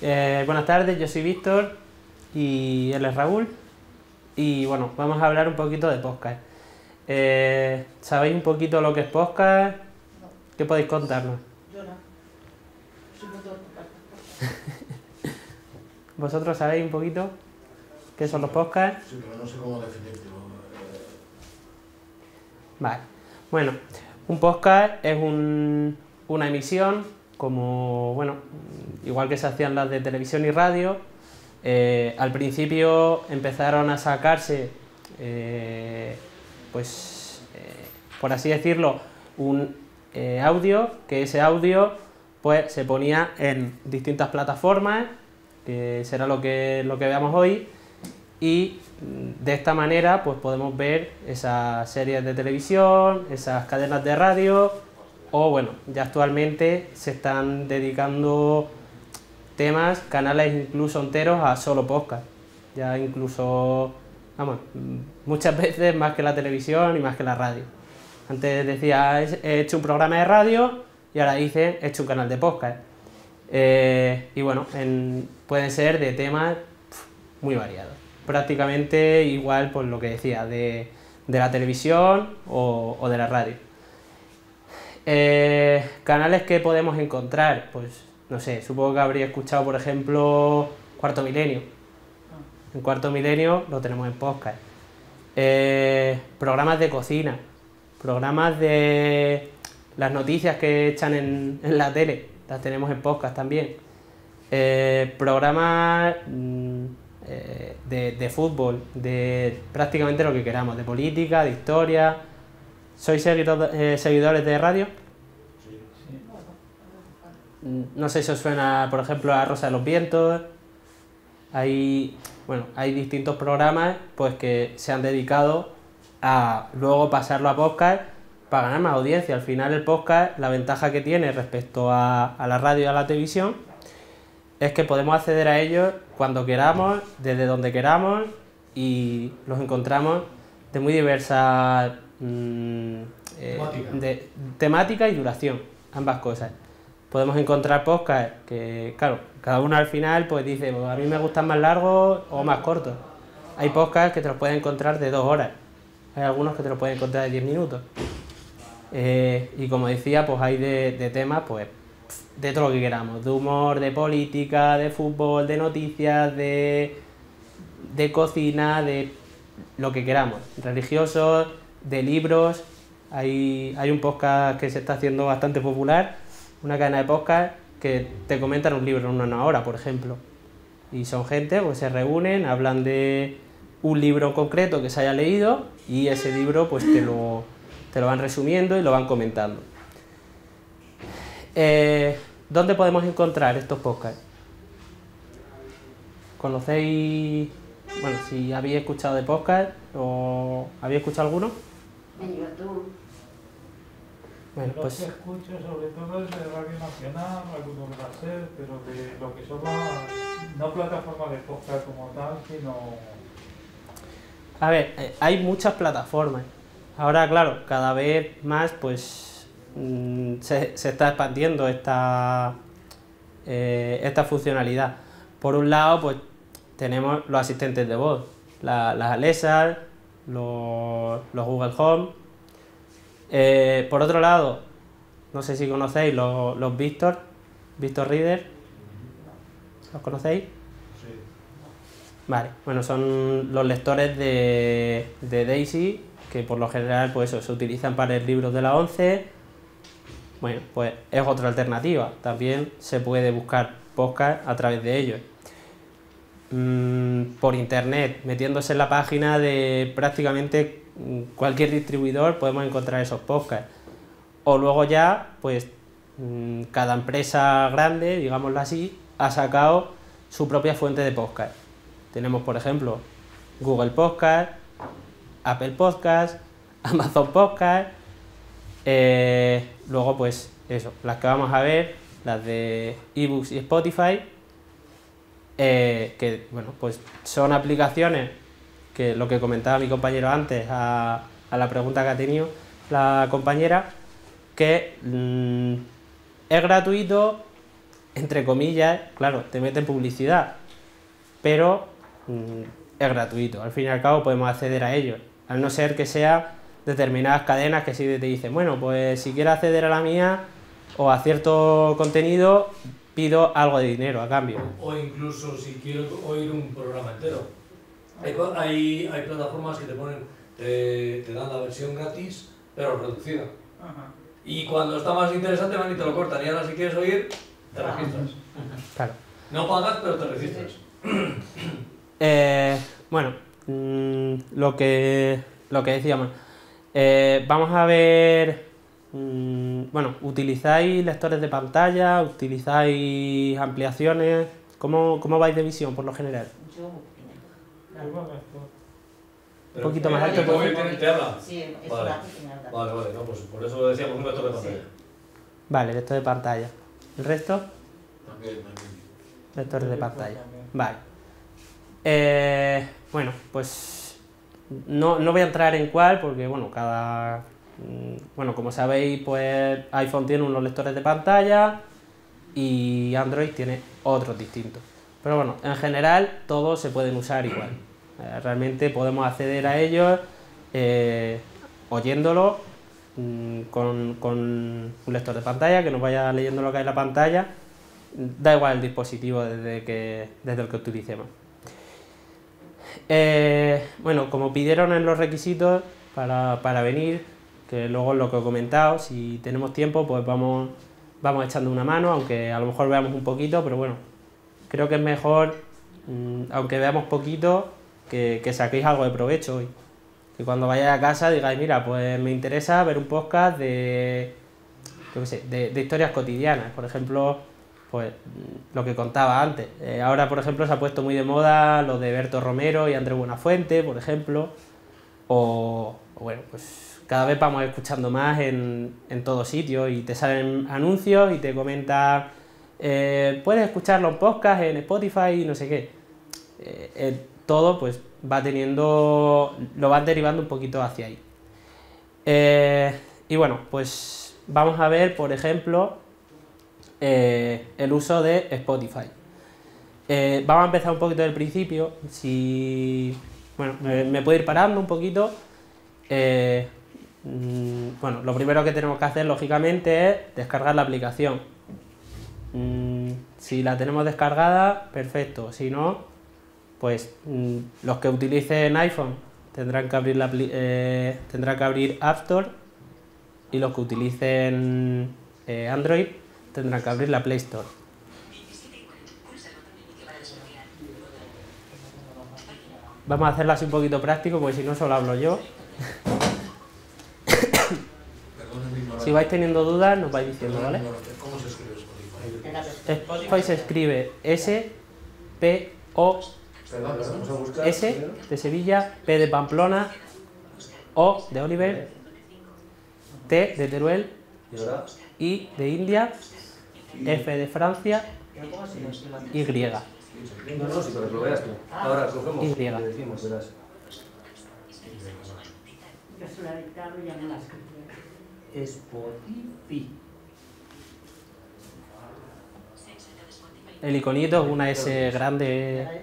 Buenas tardes, yo soy Víctor y él es Raúl. Y bueno, vamos a hablar un poquito de podcast. ¿Sabéis un poquito lo que es podcast? No. ¿Qué podéis contarnos? Yo no. Soy muy torpe para los podcasts. ¿Vosotros sabéis un poquito qué son los podcasts? Sí, pero no sé cómo definirlo. Vale. Bueno, un podcast es una emisión, como, bueno, igual que se hacían las de televisión y radio. Al principio empezaron a sacarse, por así decirlo, un audio, que ese audio pues se ponía en distintas plataformas, que será lo que veamos hoy, y de esta manera pues podemos ver esas series de televisión, esas cadenas de radio, o bueno, ya actualmente se están dedicando temas, canales incluso enteros a solo podcast. Ya incluso, vamos, muchas veces más que la televisión y más que la radio. Antes decía, he hecho un programa de radio, y ahora dicen, he hecho un canal de podcast. Y bueno, pueden ser de temas muy variados. Prácticamente igual, pues lo que decía, de la televisión o de la radio. Canales que podemos encontrar, pues no sé, supongo que habría escuchado, por ejemplo, Cuarto Milenio. En Cuarto Milenio lo tenemos en podcast. Programas de cocina, programas de las noticias que echan en la tele, las tenemos en podcast también. Programas de fútbol, de prácticamente lo que queramos, de política, de historia. ¿Sois seguidores de radio? No sé si os suena, por ejemplo, a Rosa de los Vientos. Hay distintos programas pues que se han dedicado a luego pasarlo a podcast para ganar más audiencia. Al final el podcast, la ventaja que tiene respecto a la radio y a la televisión es que podemos acceder a ellos cuando queramos, desde donde queramos, y los encontramos de muy diversa temática y duración, ambas cosas. Podemos encontrar podcasts que, claro, cada uno al final pues dice, pues a mí me gustan más largos o más cortos. Hay podcasts que te los puedes encontrar de 2 horas, hay algunos que te los puedes encontrar de 10 minutos. Y como decía, pues hay de temas, pues, de todo lo que queramos, de humor, de política, de fútbol, de noticias, de cocina, de lo que queramos, religiosos, de libros. Hay un podcast que se está haciendo bastante popular, una cadena de podcast que te comentan un libro en una hora, por ejemplo. Y son gente, pues se reúnen, hablan de un libro en concreto que se haya leído y ese libro pues te lo van resumiendo y lo van comentando. ¿Dónde podemos encontrar estos podcasts? ¿Conocéis? Bueno, si habéis escuchado de podcast o habéis escuchado alguno. En YouTube. Bueno, pues lo que escucho sobre todo es de Radio Nacional, algunos de la SER, pero de lo que son las, no plataformas de podcast como tal, sino... A ver, hay muchas plataformas. Ahora, claro, cada vez más pues se está expandiendo esta funcionalidad. Por un lado, pues tenemos los asistentes de voz, las Alexa, los Google Home. Por otro lado, no sé si conocéis los Víctor Reader. ¿Los conocéis? Sí. Vale, bueno, son los lectores de Daisy, que por lo general pues eso, se utilizan para leer libros de la ONCE. Bueno, pues es otra alternativa. También se puede buscar podcast a través de ellos. Por internet, metiéndose en la página de prácticamente cualquier distribuidor podemos encontrar esos podcasts, o luego ya pues cada empresa grande, digámoslo así, ha sacado su propia fuente de podcast. Tenemos, por ejemplo, Google Podcasts, Apple Podcasts, Amazon Podcasts. Luego pues eso, las que vamos a ver, las de eBooks y Spotify, que bueno, pues son aplicaciones que lo que comentaba mi compañero antes a la pregunta que ha tenido la compañera, que es gratuito, entre comillas, claro, te meten publicidad, pero es gratuito. Al fin y al cabo podemos acceder a ellos, al no ser que sea determinadas cadenas que sí te dicen, bueno, pues si quieres acceder a la mía o a cierto contenido, pido algo de dinero a cambio. O incluso si quiero oír un programa entero. Hay plataformas que te ponen, te dan la versión gratis, pero reducida. Ajá. Y cuando está más interesante van y te lo cortan, y ahora si quieres oír, te registras. Claro. No pagas, pero te registras. Bueno, lo que decíamos, vamos a ver, bueno, ¿utilizáis lectores de pantalla? ¿Utilizáis ampliaciones? ¿Cómo vais de visión por lo general? Un poquito más alto. Vale, no, pues por eso decíamos un lector de pantalla. Vale, lector de pantalla. ¿El resto? También. Lectores de pantalla. Vale. Bueno, pues no voy a entrar en cuál porque, bueno, como sabéis, pues iPhone tiene unos lectores de pantalla y Android tiene otros distintos. Pero bueno, en general todos se pueden usar igual. Realmente podemos acceder a ellos oyéndolo con un lector de pantalla que nos vaya leyendo lo que hay en la pantalla. Da igual el dispositivo desde el que utilicemos. Bueno, como pidieron en los requisitos para venir, que luego es lo que he comentado, si tenemos tiempo pues vamos echando una mano, aunque a lo mejor veamos un poquito, pero bueno, creo que es mejor, aunque veamos poquito, que saquéis algo de provecho hoy. Que cuando vayáis a casa digáis, mira, pues me interesa ver un podcast de historias cotidianas, por ejemplo, pues lo que contaba antes. Ahora, por ejemplo, se ha puesto muy de moda lo de Berto Romero y Andrés Buenafuente, por ejemplo, o bueno, pues cada vez vamos escuchando más en todo sitio y te salen anuncios y te comentan, puedes escuchar los podcasts en Spotify y no sé qué. Todo pues va teniendo, lo van derivando un poquito hacia ahí. Y bueno, pues vamos a ver, por ejemplo, el uso de Spotify. Vamos a empezar un poquito del principio, me puedo ir parando un poquito. Bueno, lo primero que tenemos que hacer, lógicamente, es descargar la aplicación. Si la tenemos descargada, perfecto, si no, pues los que utilicen iPhone tendrán que abrir App Store y los que utilicen Android tendrán que abrir la Play Store. Vamos a hacerlo así un poquito práctico porque si no solo hablo yo. Si vais teniendo dudas nos vais diciendo, ¿vale? ¿Cómo se escribe Spotify? Spotify se escribe S-P-O S de Sevilla, P de Pamplona, O de Oliver, T de Teruel, I de India, F de Francia, Y. Y. El iconito es una S grande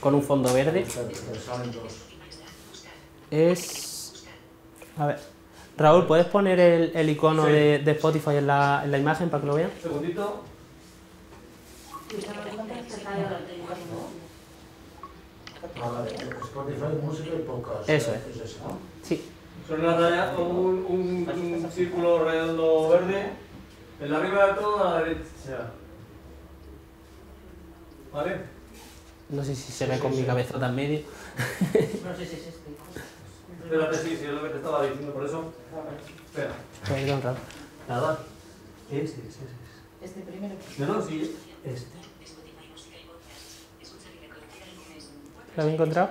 con un fondo verde. Es... A ver, Raúl, ¿puedes poner el icono de Spotify en la imagen para que lo vean? Un segundito. Spotify, música y podcast. Eso es. Sí. Son una raya con un círculo redondo verde. En la arriba de todo a la derecha. ¿Vale? No sé si se ve con mi cabeza tan medio. No sé si es este. Espérate, sí, es lo que te estaba diciendo, por eso. Espera. Perdón, Raúl. Nada. Este. Este primero. No, sí. Este. ¿Lo habéis encontrado?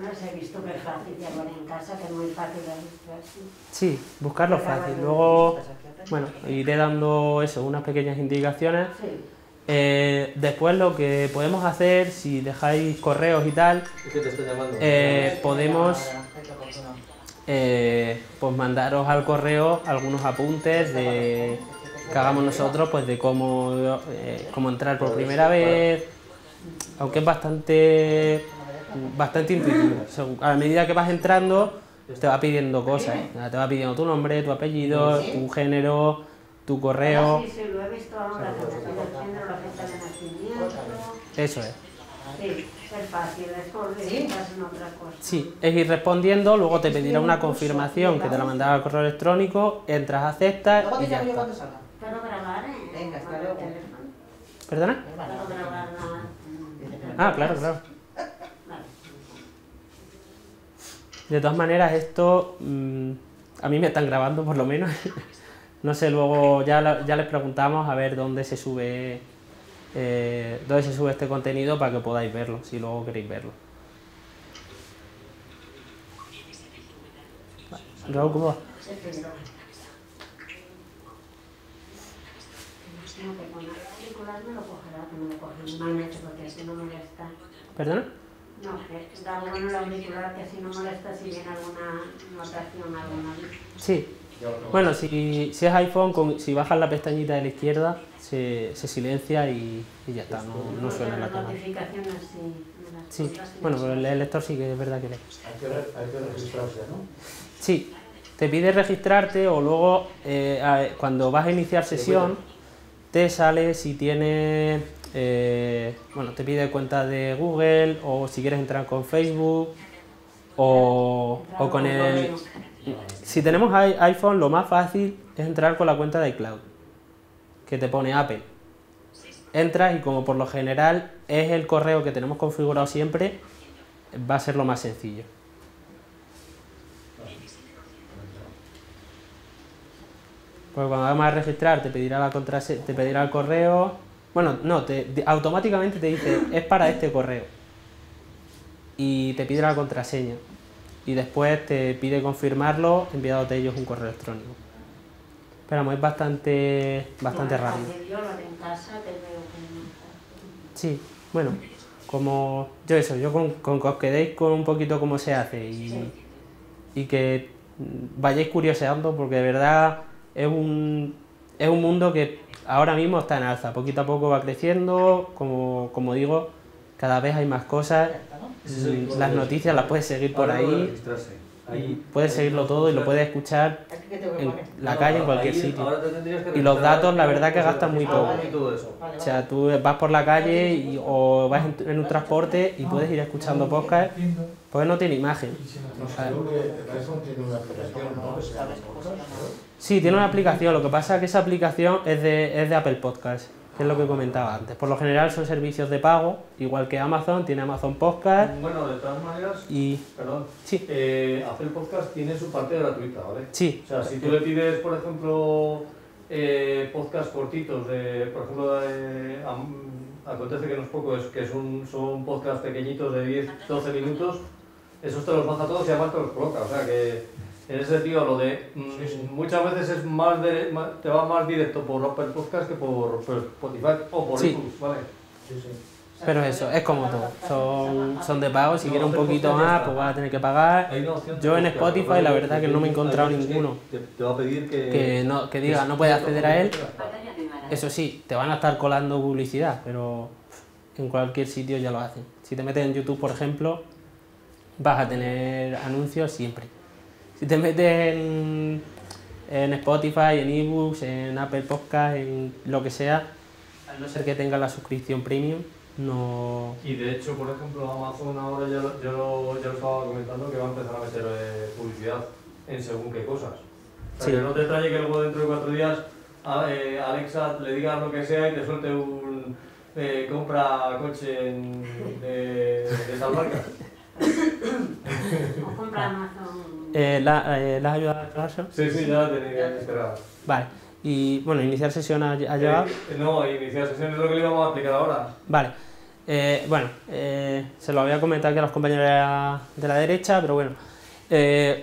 No se ha visto que es fácil de hablar en casa, que es muy fácil de buscar. Sí, buscarlo fácil. Luego, bueno, iré dando eso, unas pequeñas indicaciones. Sí. Después lo que podemos hacer, si dejáis correos y tal, podemos pues mandaros al correo algunos apuntes de que hagamos nosotros, pues de cómo entrar por primera vez, aunque es bastante intuitivo. O sea, a medida que vas entrando te va pidiendo cosas, te va pidiendo tu nombre, tu apellido, tu género, tu correo. Eso es. Sí, es fácil, sí, es ir respondiendo, luego te pedirá una confirmación que te la mandará al correo electrónico, entras, aceptas y ya está. ¿Puedo grabar? Venga, hasta luego. ¿Perdona? ¿Puedo grabar nada? Ah, claro, claro. De todas maneras, esto a mí me están grabando por lo menos. No sé, luego ya les preguntamos a ver dónde se sube este contenido para que podáis verlo, si luego queréis verlo. Raúl, ¿cómo va? ¿Perdona? No, que da bueno el auricular, que así no molesta si viene alguna notación, alguna... Sí. Bueno, si es iPhone, si bajas la pestañita de la izquierda, se silencia y ya está, no suena la cámara. Sí, bueno, pero el lector sí que es verdad que lee. Hay que registrarse, ¿no? Sí, te pide registrarte o luego, cuando vas a iniciar sesión, te sale si tienes... bueno, te pide cuenta de Google o si quieres entrar con Facebook o con el... Si tenemos iPhone, lo más fácil es entrar con la cuenta de iCloud, que te pone Apple. Entras y como por lo general es el correo que tenemos configurado siempre, va a ser lo más sencillo. Pues cuando vamos a registrar te pedirá te pedirá el correo. Bueno, no, automáticamente te dice, es para este correo. Y te pide la contraseña. Y después te pide confirmarlo enviándote ellos un correo electrónico. Pero es bastante rápido. Sí, bueno, como yo con que os quedéis con un poquito cómo se hace y que vayáis curioseando, porque de verdad es un mundo que ahora mismo está en alza, poquito a poco va creciendo, como digo, cada vez hay más cosas, las noticias las puedes seguir por ahí, puedes seguirlo todo y lo puedes escuchar en la calle, en cualquier sitio. Y los datos, la verdad que gastan muy poco. O sea, tú vas por la calle o vas en un transporte y puedes ir escuchando podcast, pues no tiene imagen. Sí, tiene una aplicación, lo que pasa es que esa aplicación es de Apple Podcasts, que es lo que comentaba antes. Por lo general son servicios de pago, igual que Amazon, tiene Amazon Podcasts. Bueno, de todas maneras, perdón, sí. Apple Podcasts tiene su parte gratuita, ¿vale? Sí. O sea, si tú le pides, por ejemplo, podcasts cortitos, por ejemplo, Acontece que no es poco, son podcasts pequeñitos de 10-12 minutos, esos te los baja todos y además te los coloca, o sea que... En ese sentido, lo de muchas veces es te va más directo por Apple Podcasts que por Spotify o por eBooks, ¿vale? Sí, sí. Pero eso, es como todo. Son de pago, si quieres un poquito más, pues vas a tener que pagar. Yo en Spotify la verdad que no me he encontrado ninguno te va a pedir que diga no puedes acceder a él. Eso sí, te van a estar colando publicidad, pero en cualquier sitio ya lo hacen. Si te metes en YouTube, por ejemplo, vas a tener anuncios siempre. Si te metes en Spotify, en eBooks, en Apple Podcasts, en lo que sea, a no ser que tengas la suscripción premium, no... Y de hecho, por ejemplo, Amazon ahora ya lo estaba comentando que va a empezar a meter publicidad en según qué cosas. O sea, que no te extrañe que luego dentro de 4 días Alexa le digas lo que sea y te suelte un... compra coche de tal marca. O compra Amazon... ¿La has ayudado a instalarse? Sí, sí, ya la tenía instalada. Vale, y bueno, ¿iniciar sesión ha llevado? No, iniciar sesión es lo que le íbamos a explicar ahora. Vale, bueno, se lo había comentado aquí a los compañeros de la derecha, pero bueno,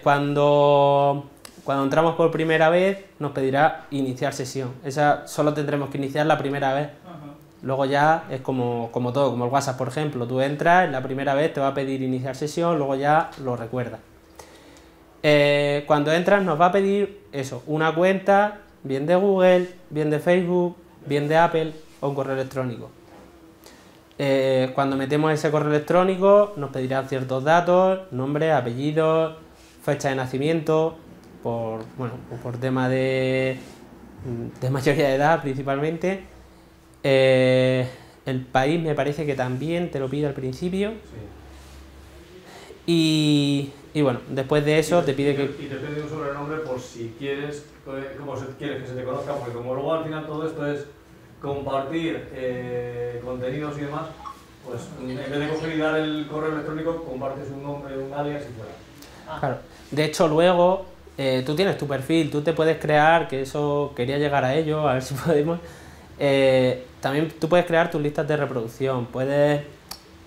cuando entramos por primera vez nos pedirá iniciar sesión. Esa solo tendremos que iniciar la primera vez. Ajá. Luego ya es como todo, como el WhatsApp, por ejemplo. Tú entras, la primera vez te va a pedir iniciar sesión, luego ya lo recuerdas. Cuando entras nos va a pedir eso, una cuenta, bien de Google, bien de Facebook, bien de Apple o un correo electrónico. Cuando metemos ese correo electrónico nos pedirán ciertos datos, nombre, apellidos, fecha de nacimiento, por tema de mayoría de edad principalmente. El país me parece que también te lo pide al principio. Sí. Y bueno, después de eso te pide que... Y te pide un sobrenombre por si quieres, que se te conozca, porque como luego al final todo esto es compartir contenidos y demás, pues en vez de coger y dar el correo electrónico, compartes un nombre, un alias y fuera. Ah. Claro. De hecho, luego tú tienes tu perfil, tú te puedes crear, que eso quería llegar a ello, a ver si podemos. También tú puedes crear tus listas de reproducción, puedes,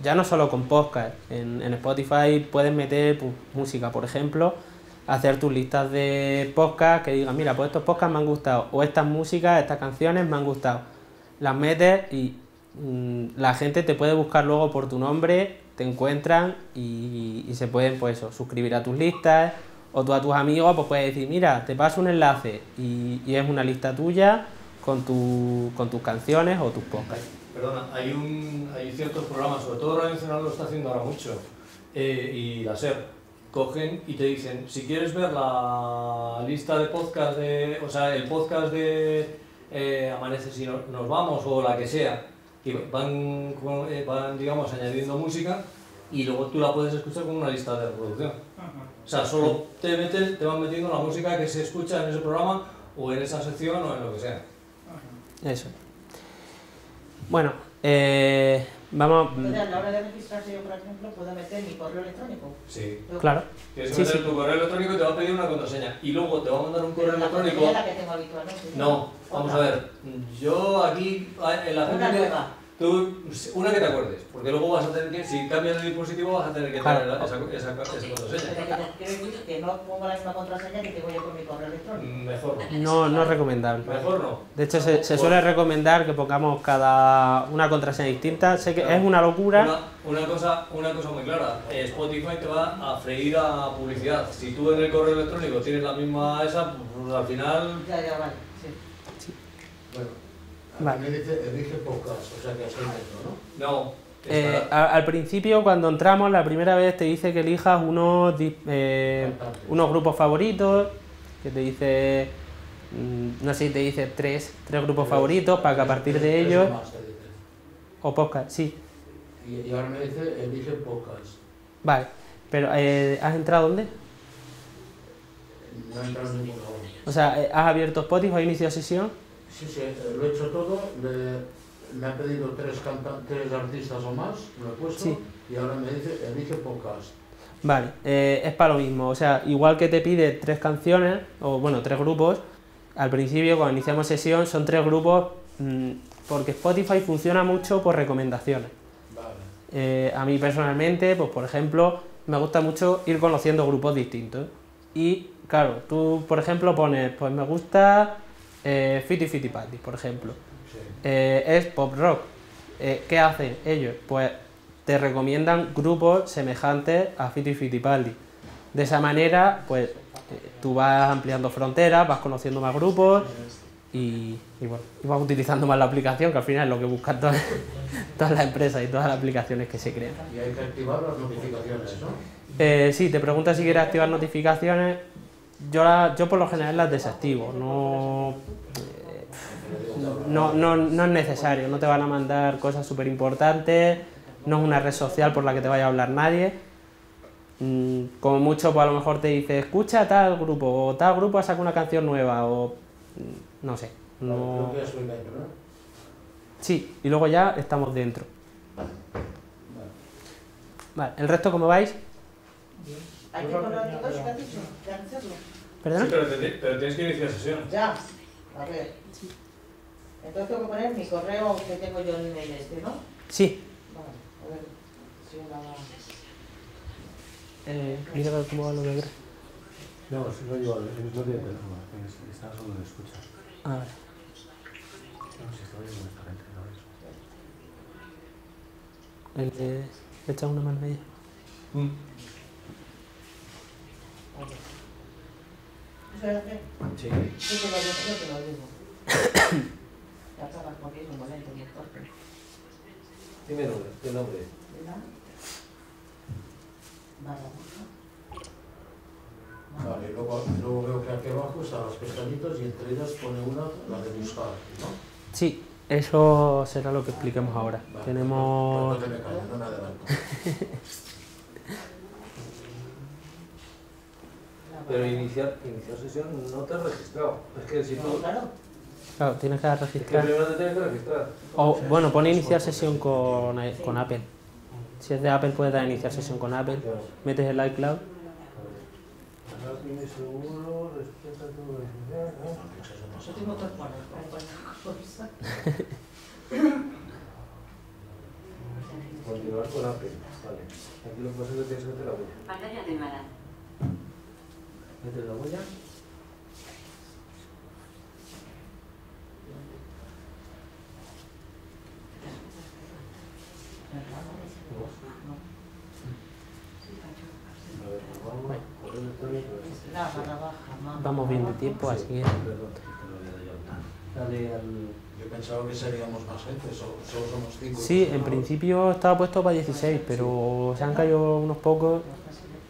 ya no solo con podcast, en Spotify puedes meter música, por ejemplo, hacer tus listas de podcast que digan, mira, pues estos podcasts me han gustado, o estas músicas, estas canciones me han gustado. Las metes y la gente te puede buscar luego por tu nombre, te encuentran y se pueden, pues eso, suscribir a tus listas, o tú a tus amigos pues puedes decir, mira, te paso un enlace y es una lista tuya con tus canciones o tus podcasts. Perdona, hay ciertos programas, sobre todo Radio Nacional lo está haciendo ahora mucho, y la SER, cogen y te dicen, si quieres ver la lista de podcast, el podcast de Amanece si nos vamos o la que sea, y van digamos añadiendo música y luego tú la puedes escuchar con una lista de reproducción. O sea, solo te van metiendo la música que se escucha en ese programa o en esa sección o en lo que sea. Eso. Bueno, vamos... A la hora de registrarse yo, por ejemplo, puedo meter mi correo electrónico. Sí. Claro. Tienes que meter tu correo electrónico y te va a pedir una contraseña. Y luego te va a mandar un correo electrónico... ¿Es la que tengo habitual, no? No, vamos a ver. Yo aquí... En la una nueva. Una que te acuerdes, porque luego vas a tener que... Si cambias de dispositivo vas a tener que tener esa contraseña. Pero que no pongo la misma contraseña que te voy a poner mi correo electrónico. Mejor no. No es recomendable. Mejor no. De hecho, se suele recomendar que pongamos cada una contraseña distinta. Sé que es una locura. Una cosa muy clara. Spotify te va a freír a publicidad. Si tú en el correo electrónico tienes la misma esa, pues al final... Ya, vale. Sí. Bueno. Vale. Elige podcast, o sea que así no, ¿no? No. Al principio, cuando entramos, la primera vez te dice que elijas unos grupos favoritos, que te dice, no sé si te dice tres grupos favoritos, para que a partir de ellos... O podcast, sí. Y ahora me dice, elige podcast. Vale, pero ¿has entrado dónde? No he entrado en ningún lugar. O sea, ¿has abierto Spotify o has iniciado sesión? Sí, lo he hecho todo, me ha pedido tres artistas o más, lo he puesto, sí. Y ahora me dice, elige podcast. Vale, es para lo mismo, o sea, igual que te pide tres canciones, o bueno, tres grupos, al principio cuando iniciamos sesión son tres grupos, porque Spotify funciona mucho por recomendaciones. Vale. A mí personalmente, pues por ejemplo, me gusta mucho ir conociendo grupos distintos. Y claro, tú por ejemplo pones, pues me gusta... Fito Fitipaldis, por ejemplo, sí. Es pop rock. ¿Qué hacen ellos? Pues te recomiendan grupos semejantes a Fito Fitipaldis. De esa manera, pues tú vas ampliando fronteras, vas conociendo más grupos y bueno, vas utilizando más la aplicación, que al final es lo que buscan todas las empresas y todas las aplicaciones que se crean. Y hay que activar las notificaciones, ¿no? Sí, te pregunta si quieres activar notificaciones. Yo por lo general las desactivo, no es necesario, no te van a mandar cosas súper importantes, no es una red social por la que te vaya a hablar nadie. Como mucho, pues a lo mejor te dice, escucha tal grupo, o tal grupo saca una canción nueva, o no sé. No... Sí, y luego ya estamos dentro. Vale, ¿el resto cómo vais? Hay que poner el negocio que has dicho, que has hecho. ¿Perdón? Sí, pero tienes que iniciar sesión. Ya, a ver. Sí. Entonces tengo que poner mi correo que tengo yo en el ¿no? Sí. Vale, a ver. Si una... Mira cómo va lo de Greg. No, si no llevo, no tiene teléfono, está solo de escucha. A ver. No, si está oyendo esta gente, no es. El de... Echa una mano a ella. suerte. Sí. Sí, te lo digo. Ya estabas conmigo, molento, muy torpe. Dime nombre, ¿qué nombre es? ¿Verdad? Vale, vale, luego veo que aquí abajo están los pestañitos y entre ellas pone una, la de buscar, ¿no? Sí, eso será lo que expliquemos ahora. Vale, tenemos... No, no me calles, no me adelanto. Pero iniciar sesión no te has registrado. Es que si no, claro. Claro, tienes que registrar. Es que primero te tienes que registrar. O, bueno, pone iniciar sesión con Apple. Si es de Apple, puedes dar iniciar sesión con Apple. Claro. Metes el iCloud. Continuar con Apple. Vale. Aquí lo que pasa es que tienes que meter la huella. Pantalla de mala. Metes la huella. Vamos bien de tiempo, así que... Yo pensaba que seríamos más gente, solo somos 5. Sí, en principio estaba puesto para 16, pero se han caído unos pocos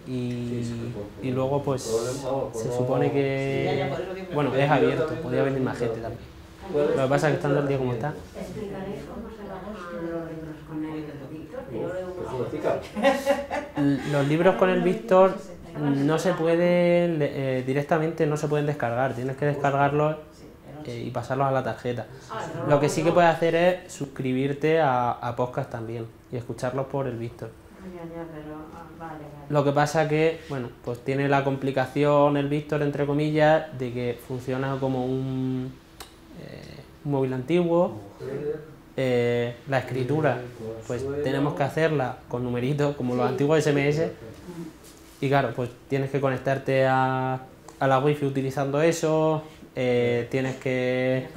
y luego pues se supone que... Bueno, es abierto, podría venir más gente también. Lo que pasa es que estando el día como está... Los libros con el Víctor no se pueden directamente, no se pueden descargar, tienes que descargarlos y pasarlos a la tarjeta. Lo que sí que puedes hacer es suscribirte a podcast también y escucharlos por el Víctor. Lo que pasa que, bueno, pues tiene la complicación el Víctor, entre comillas, de que funciona como un móvil antiguo. La escritura, pues tenemos que hacerla con numeritos, como los antiguos SMS, y claro, pues tienes que conectarte a la wifi utilizando eso, tienes que...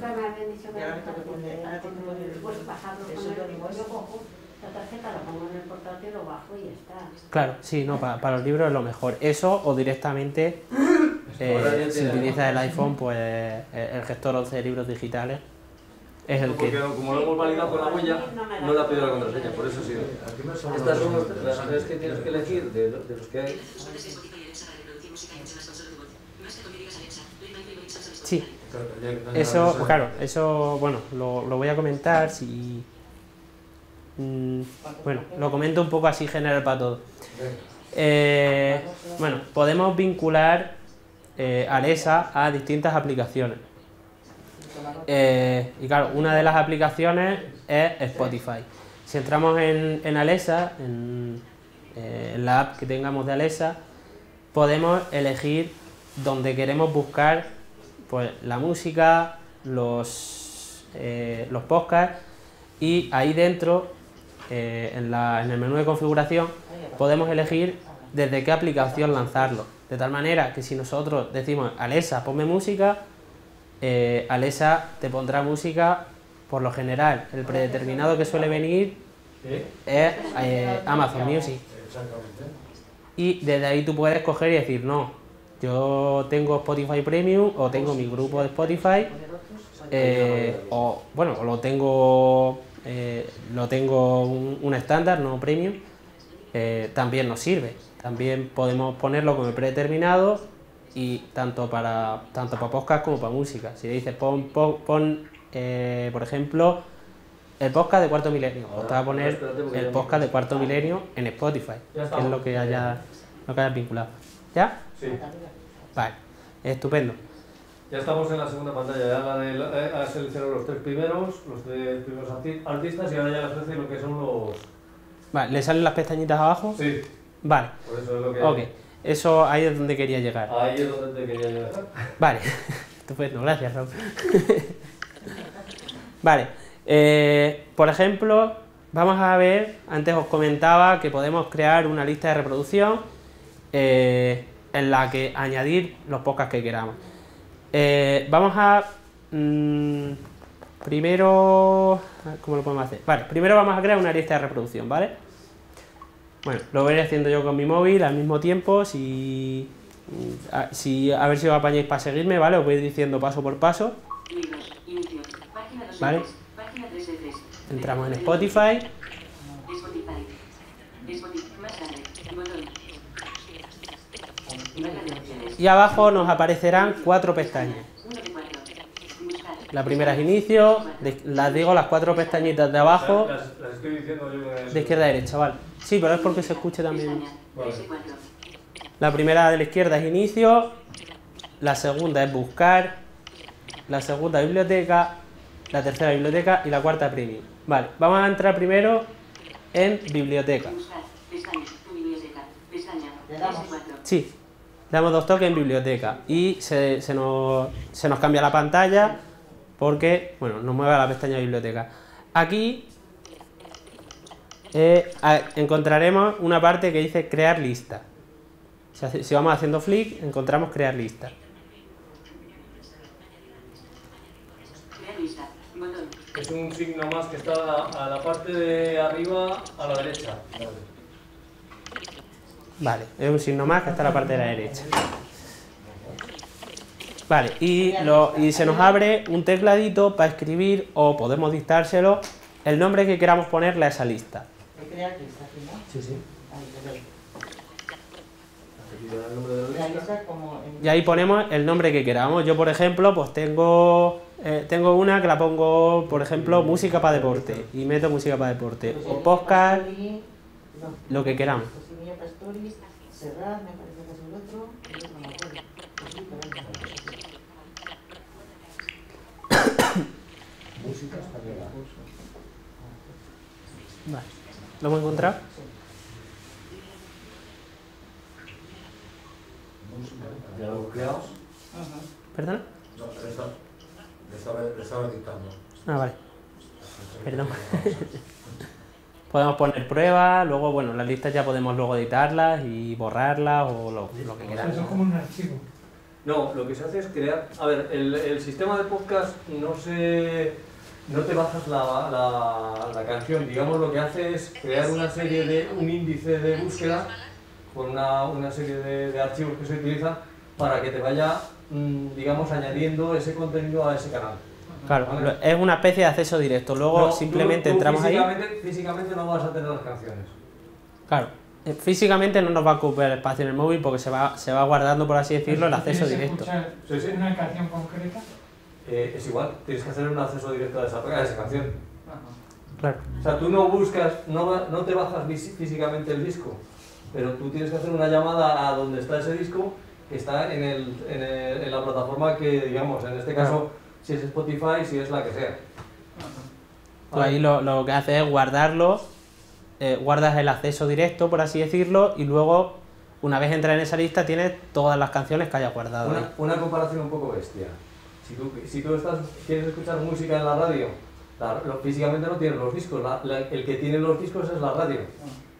Claro, sí, no, para los libros es lo mejor, eso o directamente, si utilizas el iPhone, pues el gestor ONCE de libros digitales. Es el porque que... como lo hemos validado con la huella, no le ha pedido la contraseña, por eso sí. Estas son las que tienes que elegir de los que hay. Sí, eso, claro, eso, bueno, lo voy a comentar, si... bueno, lo comento un poco así general para todos. Bueno, podemos vincular Alexa a distintas aplicaciones. Y claro, una de las aplicaciones es Spotify. Si entramos en Alexa, en la app que tengamos de Alexa, podemos elegir donde queremos buscar pues, la música, los podcasts, y ahí dentro, en el menú de configuración, podemos elegir desde qué aplicación lanzarlo. De tal manera que si nosotros decimos Alexa, ponme música, Alexa te pondrá música. Por lo general, el predeterminado que suele venir es Amazon Music. Y desde ahí tú puedes coger y decir, no, yo tengo Spotify Premium o tengo mi grupo de Spotify, o bueno, lo tengo un estándar, no Premium, también nos sirve. También podemos ponerlo como el predeterminado y tanto para podcast como para música. Si le dices pon por ejemplo el podcast de Cuarto Milenio, pues te va a poner el podcast de Cuarto Milenio en Spotify, es lo que hayas vinculado. ¿Ya? Sí. Vale, estupendo. Ya estamos en la segunda pantalla, ya has seleccionado los tres primeros artistas y ahora ya les ofrece lo que son los... Vale, ¿le salen las pestañitas abajo? Sí. Vale. Por eso es lo que... Okay. Eso ahí es donde quería llegar. Ahí es donde te quería llegar. Vale, estupendo, gracias Raúl. Vale, por ejemplo, vamos a ver, antes os comentaba que podemos crear una lista de reproducción en la que añadir los podcasts que queramos. Vamos a... primero... ¿Cómo lo podemos hacer? Vale, primero vamos a crear una lista de reproducción, ¿vale? Bueno, lo voy a ir haciendo yo con mi móvil al mismo tiempo, si A ver si os apañáis para seguirme, ¿vale? Os voy diciendo paso por paso. ¿Vale? Entramos en Spotify. Y abajo nos aparecerán 4 pestañas. La primera es inicio, las digo las 4 pestañitas de abajo. Las estoy diciendo yo de izquierda a derecha, vale. Sí, pero es porque se escuche también. Vale. La primera de la izquierda es inicio, la segunda es buscar, la segunda biblioteca, la tercera biblioteca y la cuarta premium. Vale, vamos a entrar primero en biblioteca. Sí, damos 2 toques en biblioteca y se nos cambia la pantalla porque, bueno, nos mueve a la pestaña de biblioteca. Aquí encontraremos una parte que dice crear lista. Si vamos haciendo flick, encontramos crear lista. Es un signo más que está a la parte de arriba a la derecha. Vale, es un signo más que está a la parte de la derecha. Vale, y se nos abre un tecladito para escribir, o podemos dictárselo, el nombre que queramos ponerle a esa lista. Sí, sí. Y ahí ponemos el nombre que queramos. Yo, por ejemplo, pues tengo una que la pongo, por ejemplo, música para deporte, y meto música para deporte, o podcast, lo que queramos. Vale. ¿Lo hemos encontrado? Diálogos creados. ¿Perdón? No, le estaba dictando. Ah, vale. Perdón. Podemos poner pruebas, luego, bueno, las listas ya podemos luego editarlas y borrarlas o lo que queramos. Eso es como un archivo. No, lo que se hace es crear. A ver, el sistema de podcast no te bajas la canción. Digamos, lo que hace es crear una serie de un índice de búsqueda con una serie de archivos que se utiliza para que te vaya, digamos, añadiendo ese contenido a ese canal. Claro, ¿vale? Es una especie de acceso directo. Luego no, simplemente tú entramos físicamente, ahí. Físicamente no vas a tener las canciones. Claro, físicamente no nos va a ocupar espacio en el móvil porque se va guardando, por así decirlo, el acceso directo. ¿Sí, sí? ¿Una canción concreta? Es igual, tienes que hacer un acceso directo a esa canción. Ajá. Claro. O sea, tú no buscas, no te bajas físicamente el disco, pero tú tienes que hacer una llamada a donde está ese disco, que está en la plataforma que, digamos, en este caso, si es Spotify, si es la que sea. Vale. Ahí lo que hace es guardarlo, guardas el acceso directo, por así decirlo, y luego, una vez entras en esa lista, tienes todas las canciones que hayas guardado. Una comparación un poco bestia. Si tú quieres escuchar música en la radio, físicamente no tienes los discos, el que tiene los discos es la radio.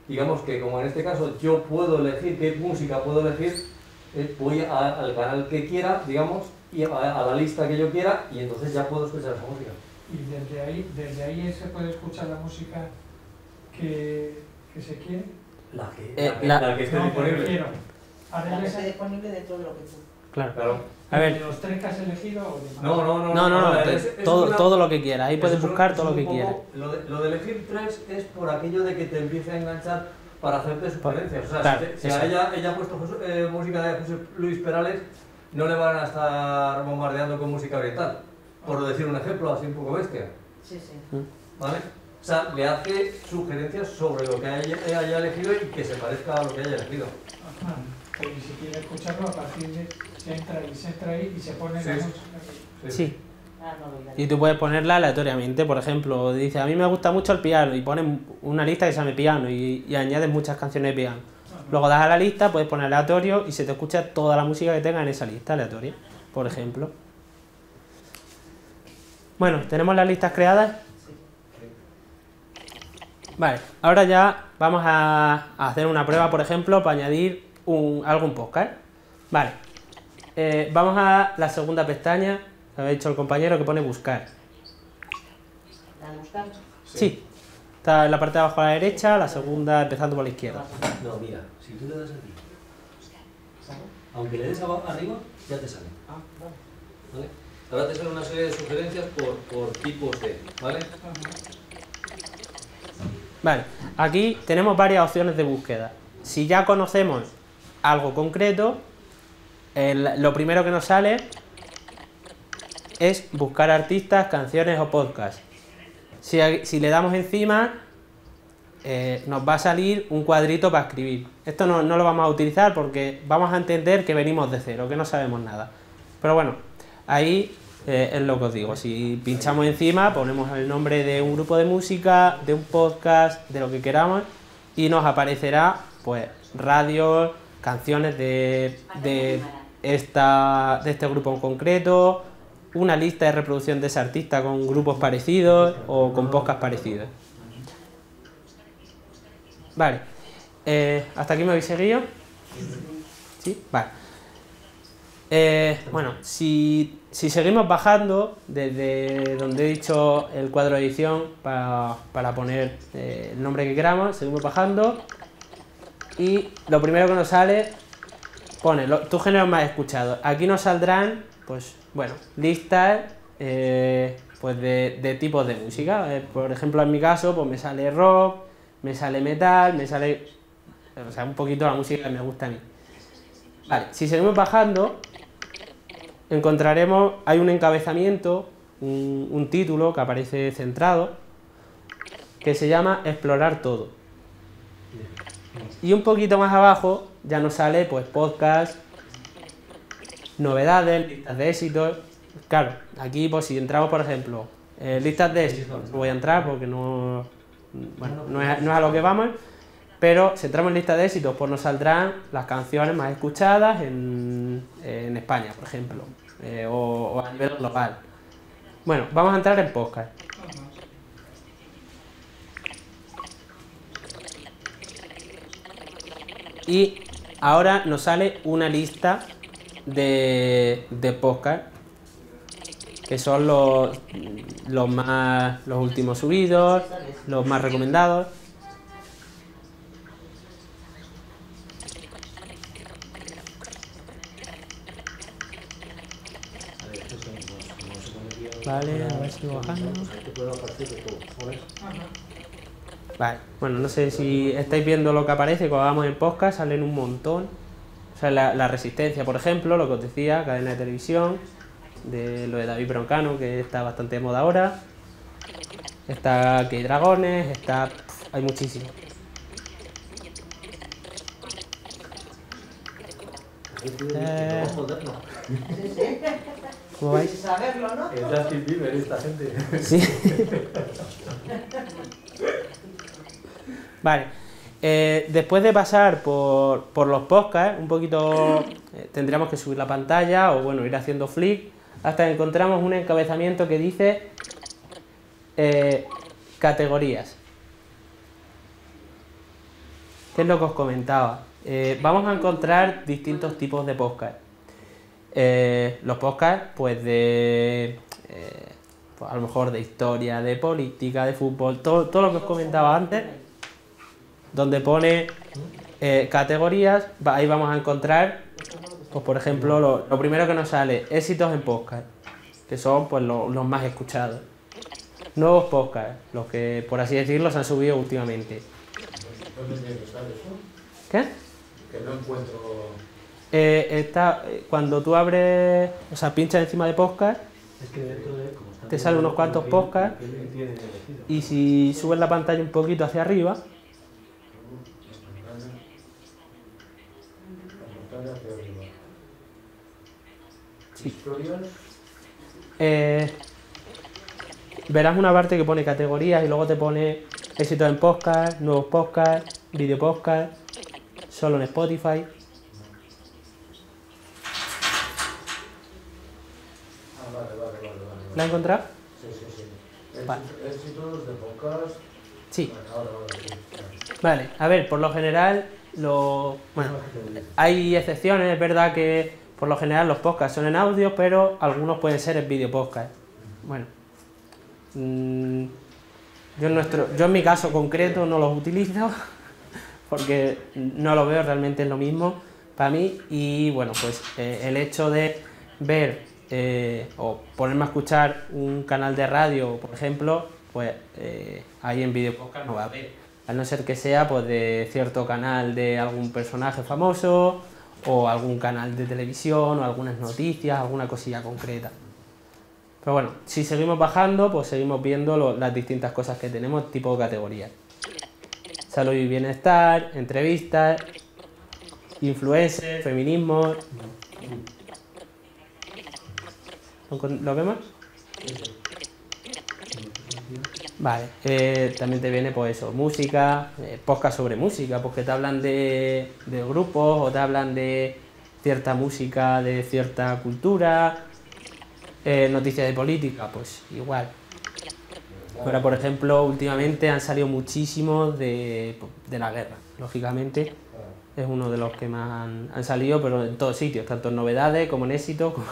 Digamos que, como en este caso, yo puedo elegir qué música puedo elegir, voy al canal que quiera, digamos, y a la lista que yo quiera, y entonces ya puedo escuchar esa música. ¿Y desde ahí se puede escuchar la música que se quiere? La que esté disponible. La que esté disponible de todo lo que tú. Claro. A ver. ¿De los 3 que has elegido? Todo lo que quieras. Ahí puedes buscar todo lo que quieras. Lo de elegir 3 es por aquello de que te empiece a enganchar para hacerte sugerencias. O sea, claro, si ella ha puesto música de José Luis Perales, no le van a estar bombardeando con música oriental. Por decir un ejemplo, así un poco bestia. Sí, sí. ¿Vale? O sea, le hace sugerencias sobre lo que haya elegido y que se parezca a lo que haya elegido. Ajá. Y si quiere escucharlo, a partir de se entra ahí y se pone la música. Sí. Y tú puedes ponerla aleatoriamente, por ejemplo, dices, a mí me gusta mucho el piano, y pones una lista que se llame piano y añades muchas canciones de piano. Luego das a la lista, puedes poner aleatorio y se te escucha toda la música que tenga en esa lista aleatoria, por ejemplo. Bueno, ¿tenemos las listas creadas? Vale, ahora ya vamos a hacer una prueba, por ejemplo, para añadir algún podcast. Vale, vamos a la segunda pestaña que había dicho el compañero, que pone buscar. ¿La de buscar? Sí, está en la parte de abajo a la derecha, la segunda empezando por la izquierda. No, mira, si tú le das aquí, aunque le des arriba, ya te sale. Ah, vale. ¿Vale? Ahora te sale una serie de sugerencias por tipos de, ¿vale? Vale, aquí tenemos varias opciones de búsqueda. Si ya conocemos algo concreto, lo primero que nos sale es buscar artistas, canciones o podcasts. Si le damos encima, nos va a salir un cuadrito para escribir. Esto no lo vamos a utilizar porque vamos a entender que venimos de cero, que no sabemos nada. Pero bueno, ahí es lo que os digo. Si pinchamos encima, ponemos el nombre de un grupo de música, de un podcast, de lo que queramos, y nos aparecerá pues radios, canciones de este grupo en concreto, una lista de reproducción de ese artista con grupos parecidos o con podcasts parecidos. Vale, ¿hasta aquí me habéis seguido? Sí, vale. Bueno, si seguimos bajando desde donde he dicho el cuadro de edición para poner el nombre que queramos, seguimos bajando y lo primero que nos sale pone tus géneros más escuchados. Aquí nos saldrán, pues bueno, listas pues de tipos de música. Por ejemplo, en mi caso, pues me sale rock, me sale metal, me sale, o sea, un poquito la música que me gusta a mí. Vale, si seguimos bajando, encontraremos, hay un encabezamiento, un título que aparece centrado, que se llama Explorar Todo. Y un poquito más abajo ya nos sale pues podcast, novedades, listas de éxitos. Claro, aquí pues si entramos, por ejemplo, listas de éxitos, no voy a entrar porque no es a lo que vamos, pero si entramos en lista de éxitos, pues nos saldrán las canciones más escuchadas en España, por ejemplo, o a nivel global. Bueno, vamos a entrar en podcast. Y ahora nos sale una lista de podcast, que son los últimos subidos, los más recomendados. Vale, a ver si bajando. Vale, bueno, no sé si estáis viendo lo que aparece. Cuando vamos en podcast salen un montón. O sea, la Resistencia, por ejemplo, lo que os decía, cadena de televisión, de lo de David Broncano, que está bastante de moda ahora. Está Hay Dragones, está... hay muchísimo. ¿Cómo vais? Sin saberlo, ¿no? Es David Bieber esta gente. Sí. Vale. Después de pasar por los podcasts, un poquito tendríamos que subir la pantalla o bueno, ir haciendo flick, hasta que encontramos un encabezamiento que dice categorías. ¿Qué es lo que os comentaba? Vamos a encontrar distintos tipos de podcast. Los podcasts, pues pues a lo mejor de historia, de política, de fútbol, todo lo que os comentaba antes, donde pone categorías, ahí vamos a encontrar, pues por ejemplo, lo primero que nos sale, éxitos en podcast, que son pues los más escuchados. Nuevos podcasts, los que, por así decirlo, se han subido últimamente. ¿Qué? Que no encuentro... cuando tú abres, o sea, pinchas encima de podcast, es que dentro de, te salen unos cuantos podcasts, y si subes la pantalla un poquito hacia arriba, sí. Verás una parte que pone categorías y luego te pone éxitos en podcast, nuevos podcasts, video podcast, solo en Spotify. Ah, vale. ¿La has encontrado? Sí. Vale. Éxitos de podcast. Sí. Vale, a ver, por lo general, bueno, hay excepciones, es verdad que por lo general los podcasts son en audio, pero algunos pueden ser en video podcast. Bueno, yo en mi caso concreto no los utilizo porque no lo veo, realmente es lo mismo, para mí. Y bueno, pues el hecho de ver o ponerme a escuchar un canal de radio, por ejemplo, pues ahí en video podcast no va a haber, a no ser que sea pues de cierto canal de algún personaje famoso o algún canal de televisión o algunas noticias, alguna cosilla concreta. Pero bueno, si seguimos bajando, pues seguimos viendo las distintas cosas que tenemos, tipo categorías. Salud y bienestar, entrevistas, influencers, feminismo. ¿Lo vemos? Vale, también te viene pues eso, música, podcast sobre música, porque te hablan de grupos o te hablan de cierta música, de cierta cultura. Noticias de política, pues igual. Ahora, por ejemplo, últimamente han salido muchísimos de la guerra, lógicamente. Es uno de los que más han salido, pero en todos sitios, tanto en novedades como en éxito. Como...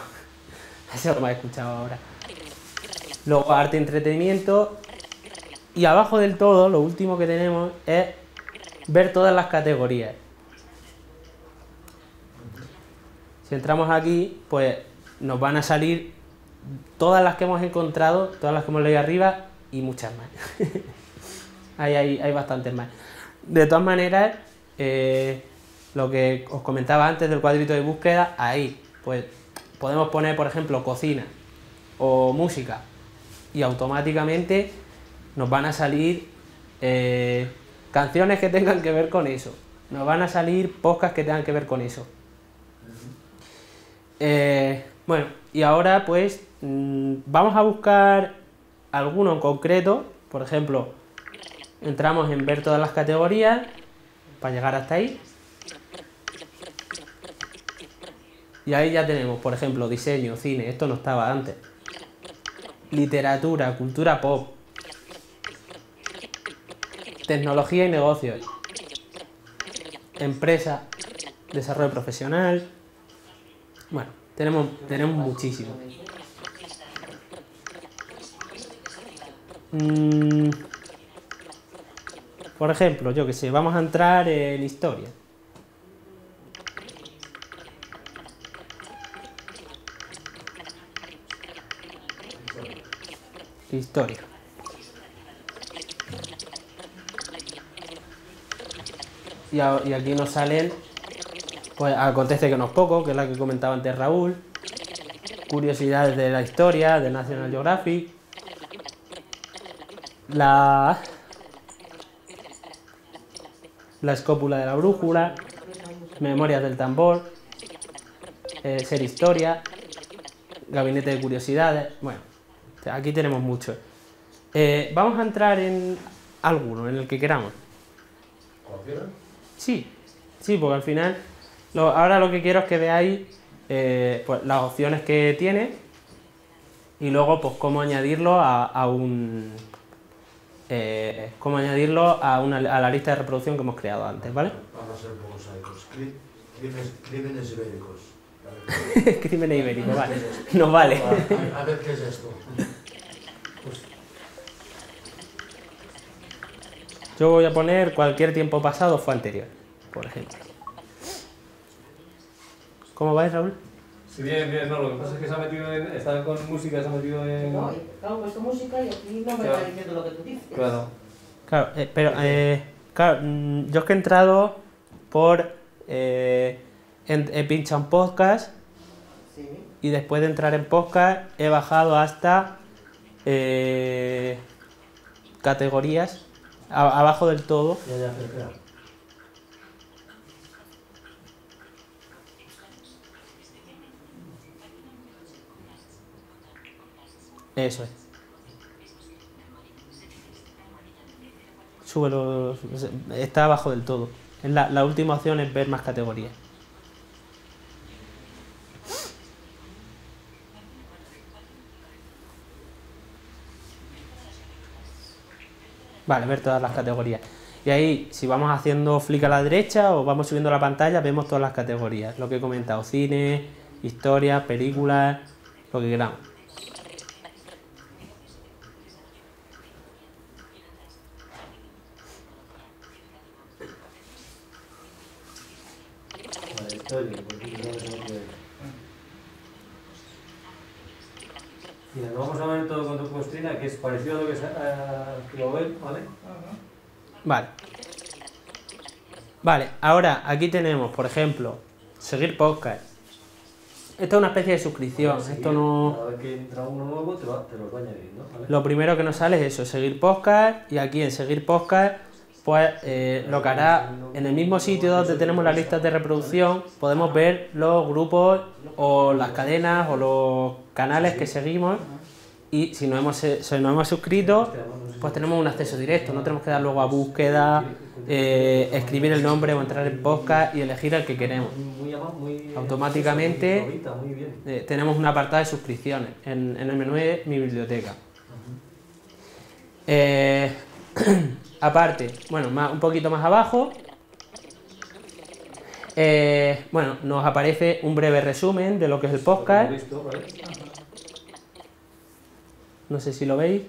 Eso es lo que me he escuchado ahora. Luego, arte y entretenimiento. Y abajo del todo, lo último que tenemos es ver todas las categorías. Si entramos aquí, pues nos van a salir todas las que hemos encontrado, todas las que hemos leído arriba y muchas más. hay bastantes más. De todas maneras, lo que os comentaba antes del cuadrito de búsqueda, ahí pues podemos poner, por ejemplo, cocina o música y automáticamente nos van a salir canciones que tengan que ver con eso, nos van a salir podcasts que tengan que ver con eso. Bueno, y ahora pues vamos a buscar alguno en concreto. Por ejemplo, entramos en ver todas las categorías para llegar hasta ahí. Y ahí ya tenemos, por ejemplo, diseño, cine, esto no estaba antes. Literatura, cultura pop. Tecnología y negocios. Empresa, desarrollo profesional. Bueno, tenemos muchísimo. Por ejemplo, yo que sé, vamos a entrar en historia. Historia. Y aquí nos salen... Pues Acontece que no es poco, que es la que comentaba antes Raúl. Curiosidades de la Historia, de National Geographic. La escópula de la brújula. Memorias del tambor. Ser Historia. Gabinete de curiosidades. Bueno, aquí tenemos mucho. Vamos a entrar en alguno, en el que queramos. ¿Cualquiera? Sí, sí, porque al final... Ahora lo que quiero es que veáis pues, las opciones que tiene y luego pues cómo añadirlo a la lista de reproducción que hemos creado antes, ¿vale? Vamos a ser prosaicos. Crímenes ibéricos. Vale. Crímenes ibéricos, vale. Es nos vale. A ver qué es esto. Pues... Yo voy a poner cualquier tiempo pasado fue anterior, por ejemplo. ¿Cómo vais, Raúl? Sí, bien, bien, no, lo que pasa es que se ha metido en... Está con música, se ha metido en... No, claro, he puesto música y aquí no me está diciendo lo que tú dices. Claro. Claro, pero, claro, yo es que he entrado por... he pinchado en podcast. Sí. Y después de entrar en podcast he bajado hasta... categorías, abajo del todo. Ya, eso es. Súbelo, está abajo del todo. La última opción es ver más categorías. Vale, ver todas las categorías. Y ahí, si vamos haciendo flick a la derecha o vamos subiendo la pantalla, vemos todas las categorías. Lo que he comentado, cine, historia, películas, lo que queramos. historia, porque no es lo que... Mira, lo vamos a ver todo con tu costrina, que es parecido a lo que es Global, ¿vale? Vale. Vale, ahora aquí tenemos, por ejemplo, seguir podcast. Esto es una especie de suscripción. Bueno, esto no... Cada vez que entra uno nuevo te lo va añadiendo, ¿vale? Lo primero que nos sale es eso, seguir podcast, y aquí en seguir podcast, pues lo que hará en el mismo sitio donde tenemos las listas de reproducción, podemos ver los grupos o las cadenas o los canales que seguimos, y si nos hemos suscrito, pues tenemos un acceso directo, no tenemos que dar luego a búsqueda, escribir el nombre o entrar en podcast y elegir el que queremos. Automáticamente tenemos un apartado de suscripciones en el menú de mi biblioteca. Aparte, bueno, un poquito más abajo, bueno, nos aparece un breve resumen de lo que es el podcast. No sé si lo veis.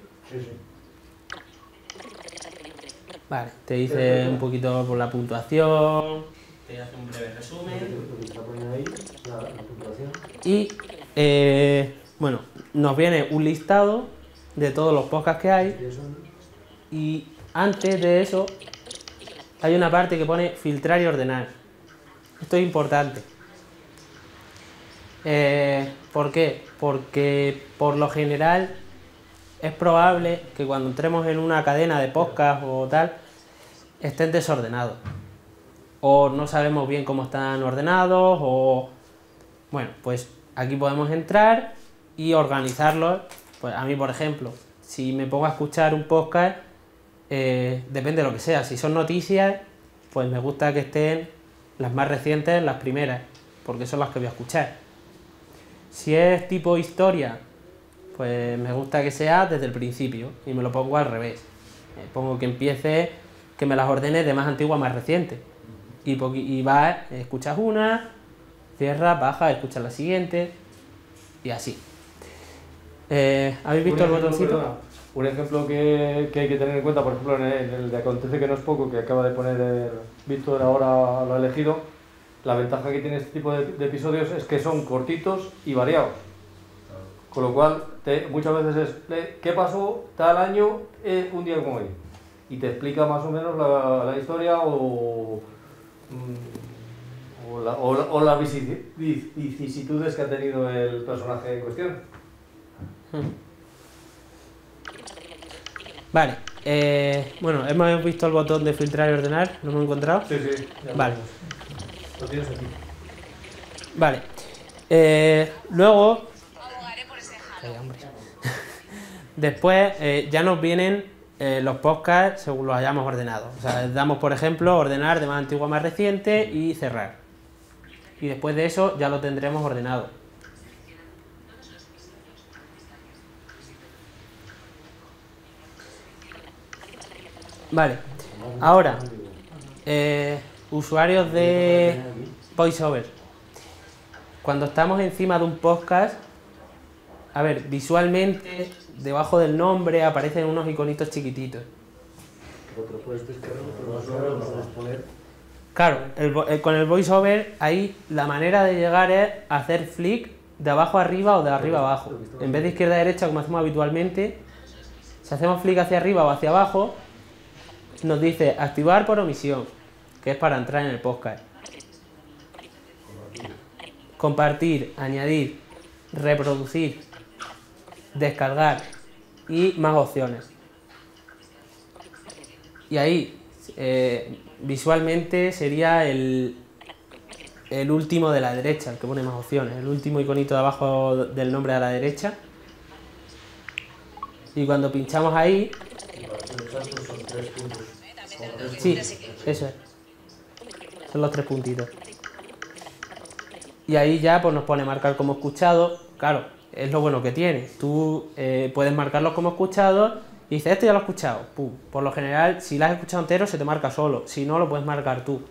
Vale, te dice un poquito por la puntuación, te hace un breve resumen. Y, bueno, nos viene un listado de todos los podcasts que hay. Y antes de eso, hay una parte que pone filtrar y ordenar. Esto es importante. ¿Por qué? Porque por lo general es probable que cuando entremos en una cadena de podcast o tal, estén desordenados. O no sabemos bien cómo están ordenados, o... Bueno, pues aquí podemos entrar y organizarlos. Pues a mí, por ejemplo, si me pongo a escuchar un podcast... depende de lo que sea, si son noticias, pues me gusta que estén las más recientes, las primeras, porque son las que voy a escuchar. Si es tipo historia, pues me gusta que sea desde el principio y me lo pongo al revés. Pongo que empiece, que me las ordene de más antigua a más reciente. Y vas, escuchas una, cierras, bajas, escuchas la siguiente y así. ¿Habéis visto el botoncito? Un ejemplo que hay que tener en cuenta, por ejemplo, en el de Acontece que no es poco, que acaba de poner Víctor, ahora lo ha elegido, la ventaja que tiene este tipo de episodios es que son cortitos y variados. Con lo cual, muchas veces es, ¿qué pasó tal año un día como hoy? Y te explica más o menos la historia o las vicisitudes que ha tenido el personaje en cuestión. Vale, bueno, hemos visto el botón de filtrar y ordenar, ¿lo hemos encontrado? Sí, vale. Lo tienes aquí. Vale, luego... Después ya nos vienen los podcasts según los hayamos ordenado. O sea, damos, por ejemplo, ordenar de más antiguo a más reciente y cerrar. Y después de eso ya lo tendremos ordenado. Vale, ahora, usuarios de VoiceOver. Cuando estamos encima de un podcast, a ver, visualmente, debajo del nombre aparecen unos iconitos chiquititos. Claro, con el VoiceOver, ahí la manera de llegar es hacer flick de abajo arriba o de arriba abajo. En vez de izquierda a derecha, como hacemos habitualmente, si hacemos flick hacia arriba o hacia abajo, nos dice activar por omisión, que es para entrar en el podcast. Compartir, añadir, reproducir, descargar y más opciones. Y ahí, visualmente, sería el último de la derecha, el que pone más opciones, el último iconito de abajo del nombre a la derecha. Y cuando pinchamos ahí... Sí, eso es. Son los tres puntitos. Y ahí ya pues nos pone marcar como escuchado. Claro, es lo bueno que tiene. Tú puedes marcarlos como escuchados y dices, esto ya lo he escuchado. Pum. Por lo general, si lo has escuchado entero, se te marca solo. Si no, lo puedes marcar tú.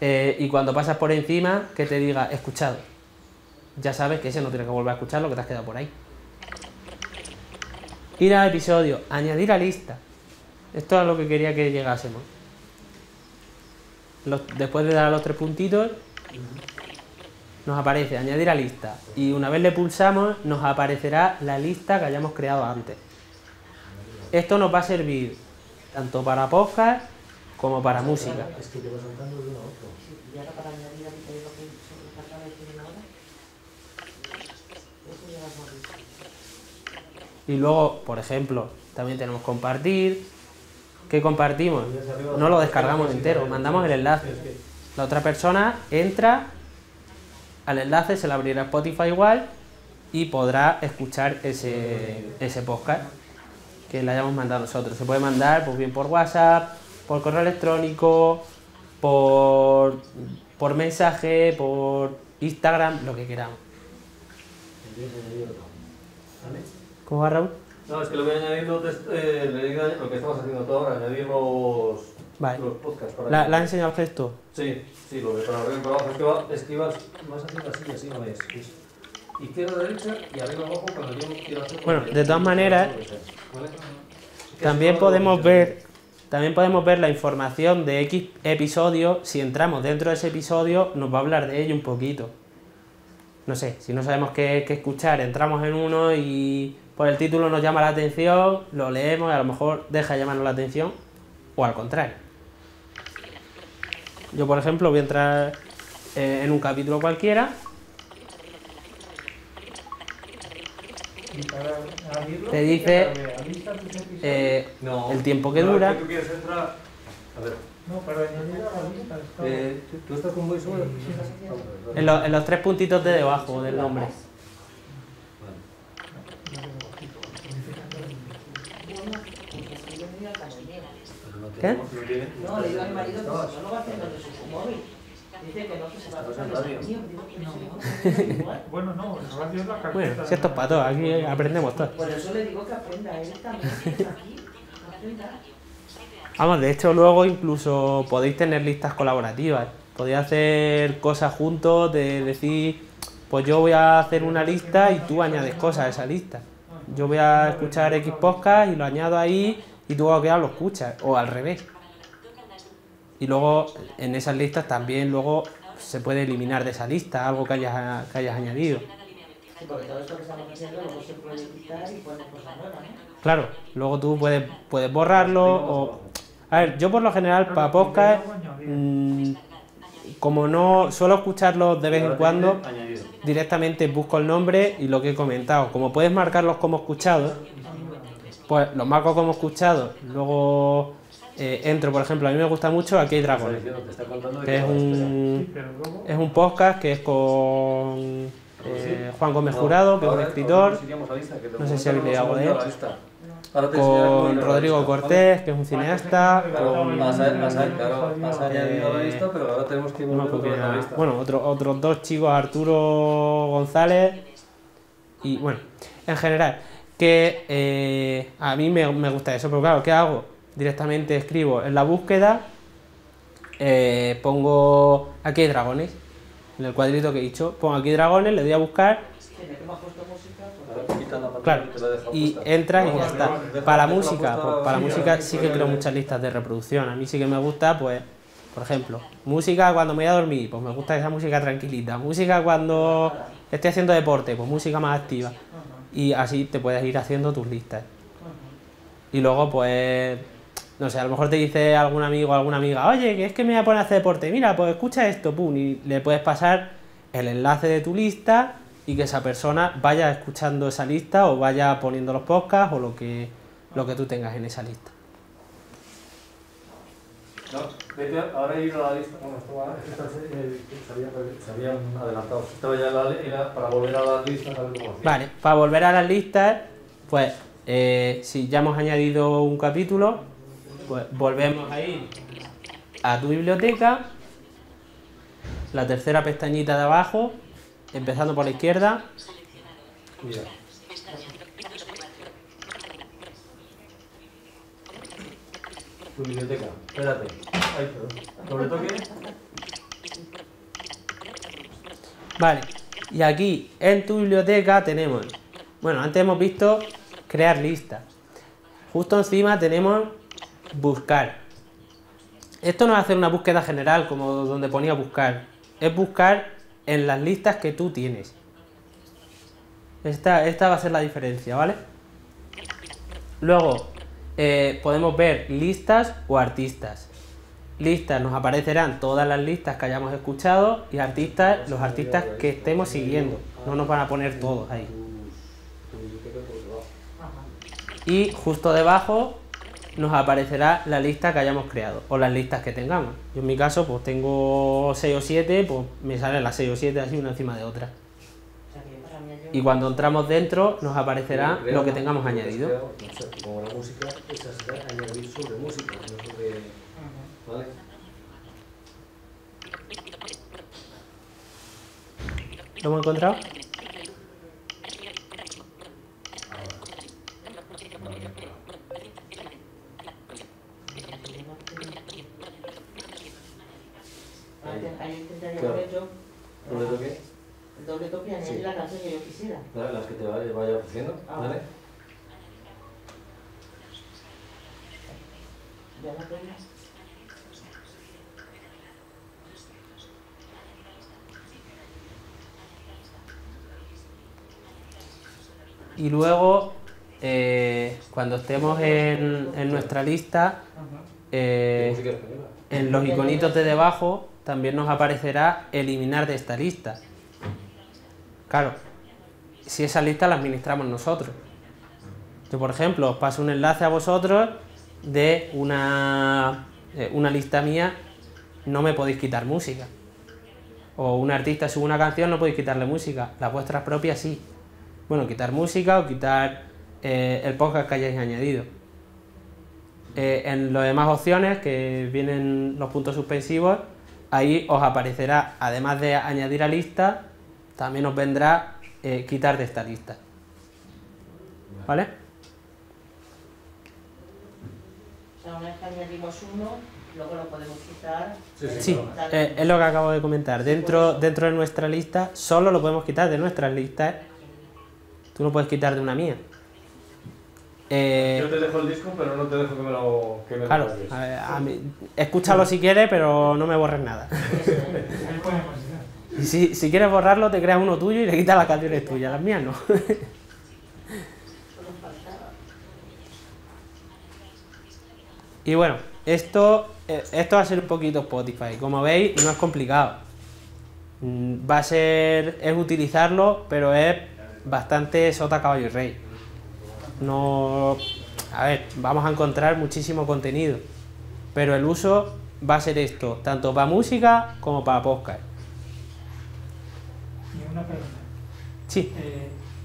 Y cuando pasas por encima, que te diga escuchado. Ya sabes que ese no tiene que volver a escuchar lo que te has quedado por ahí. Ir a episodio, añadir a lista. Esto es lo que quería que llegásemos. Después de dar a los tres puntitos, nos aparece añadir a lista, y una vez le pulsamos nos aparecerá la lista que hayamos creado antes. Esto nos va a servir tanto para podcast como para música. Es que te vas saltando de uno a otro. Y ahora para añadir a lista es lo que se acaba de decir ahora. Eso ya lo hemos visto. Y luego, por ejemplo, también tenemos compartir. ¿Qué compartimos? No lo descargamos entero, mandamos el enlace. La otra persona entra al enlace, se le abrirá Spotify igual y podrá escuchar ese podcast que le hayamos mandado nosotros. Se puede mandar pues bien por WhatsApp, por correo electrónico, por mensaje, por Instagram, lo que queramos. ¿Cómo va, Raúl? No, es que lo voy añadiendo, lo que estamos haciendo todo ahora, añadir los podcasts. Para ¿La ha enseñado el gesto? Sí, sí, lo que para arriba para abajo es que vas haciendo así y así, no ves. Izquierda, derecha y arriba abajo cuando yo quiero hacer. Bueno, de todas maneras, ¿vale? también podemos ver la información de X episodio. Si entramos dentro de ese episodio, nos va a hablar de ello un poquito. No sé, si no sabemos qué escuchar, entramos en uno y por el título nos llama la atención, lo leemos y a lo mejor deja llamarnos la atención, o al contrario. Yo, por ejemplo, voy a entrar en un capítulo cualquiera. Te dice el tiempo que dura. En los tres puntitos de debajo del nombre. ¿Qué? No, le digo a mi marido que no lo va a hacer desde su móvil. Dice que no se va a hacer desde su móvil. Bueno, no, el radio es la carpeta. Bueno, si esto es para todos, aquí aprendemos todos. Por eso le digo que aprenda, él también aquí, no aprenda. Vamos, de hecho luego incluso podéis tener listas colaborativas. Podéis hacer cosas juntos, de decir, pues yo voy a hacer una lista y tú añades cosas a esa lista. Yo voy a escuchar X podcast y lo añado ahí, y tú cuando quieras lo escuchas, o al revés. Y luego en esas listas también luego se puede eliminar de esa lista algo que hayas añadido. Sí, porque todo esto que estamos haciendo luego se puede quitar y poner cosas nuevas, ¿no? Claro, luego tú puedes borrarlo o... A ver, yo por lo general para podcast, como no suelo escucharlos de vez en cuando, directamente busco el nombre y lo que he comentado. Como puedes marcarlos como escuchados, pues los marco como escuchado. Luego entro, por ejemplo, a mí me gusta mucho Aquí hay Dragones, que es un podcast que es con Juan Gómez Jurado, que es un escritor, no sé si habéis leído algo de él, con Rodrigo Cortés, que es un cineasta, con... Bueno, otros dos chicos, Arturo González, y bueno, en general... que a mí me gusta eso, pero claro, ¿qué hago? Directamente escribo en la búsqueda, pongo Aquí hay Dragones, en el cuadrito que he dicho, pongo Aquí hay Dragones, le doy a buscar, claro, y entras y ya está. Para música, pues para música sí que creo muchas listas de reproducción, a mí sí que me gusta, pues, por ejemplo, música cuando me voy a dormir, pues me gusta esa música tranquilita, música cuando esté haciendo deporte, pues música más activa. Y así te puedes ir haciendo tus listas. Y luego, pues, no sé, a lo mejor te dice algún amigo o alguna amiga, oye, que es que me voy a poner a hacer deporte, mira, pues escucha esto, pum, y le puedes pasar el enlace de tu lista y que esa persona vaya escuchando esa lista o vaya poniendo los podcasts o lo que tú tengas en esa lista. No, vete, ahora he ido a la lista. Bueno, esto se habían adelantado. Estaba ya para volver a las listas. Vale, para volver a las listas, pues si ya hemos añadido un capítulo, pues volvemos ahí a tu biblioteca, la tercera pestañita de abajo, empezando por la izquierda. Mira. Tu biblioteca, espérate. Ahí, doble toque. Vale, y aquí en tu biblioteca tenemos, bueno, antes hemos visto crear listas. Justo encima tenemos buscar. Esto no es hacer una búsqueda general como donde ponía buscar, es buscar en las listas que tú tienes. Esta va a ser la diferencia, ¿vale? Luego, podemos ver listas o artistas. Listas, nos aparecerán todas las listas que hayamos escuchado, y artistas, los artistas que estemos siguiendo. No nos van a poner todos ahí. Y justo debajo nos aparecerá la lista que hayamos creado o las listas que tengamos. Yo en mi caso pues tengo 6 o 7, pues me salen las 6 o 7 así una encima de otra. Y cuando entramos dentro nos aparecerá lo que tengamos añadido. Como la música, esa será añadir sobre música, no sobre... ¿Vale? ¿Lo hemos encontrado? Las que te vaya ofreciendo, ¿vale? Ya la tengas. Y luego, cuando estemos en nuestra lista, en los iconitos de debajo también nos aparecerá eliminar de esta lista. Claro, si esa lista la administramos nosotros. Yo, por ejemplo, os paso un enlace a vosotros de una lista mía, no me podéis quitar música. O un artista sube una canción, no podéis quitarle música. Las vuestras propias sí. Bueno, quitar música o quitar el podcast que hayáis añadido. En las demás opciones, que vienen los puntos suspensivos, ahí os aparecerá, además de añadir a lista, también os vendrá quitar de esta lista, ¿vale? O sea, una vez que añadimos uno, luego lo podemos quitar. Sí, es lo que acabo de comentar. Dentro de nuestra lista, solo lo podemos quitar de nuestras listas. Tú no puedes quitar de una mía. Yo te dejo el disco, pero no te dejo que me lo... Claro, escúchalo si quieres, pero no me borres nada. Y si quieres borrarlo, te creas uno tuyo y le quitas las canciones tuyas, las mías no. Y bueno, esto va a ser un poquito Spotify. Como veis, no es complicado. Va a ser... es utilizarlo, pero es bastante sota, caballo y rey. No... a ver, vamos a encontrar muchísimo contenido, pero el uso va a ser esto, tanto para música como para podcast. Una pregunta. Sí.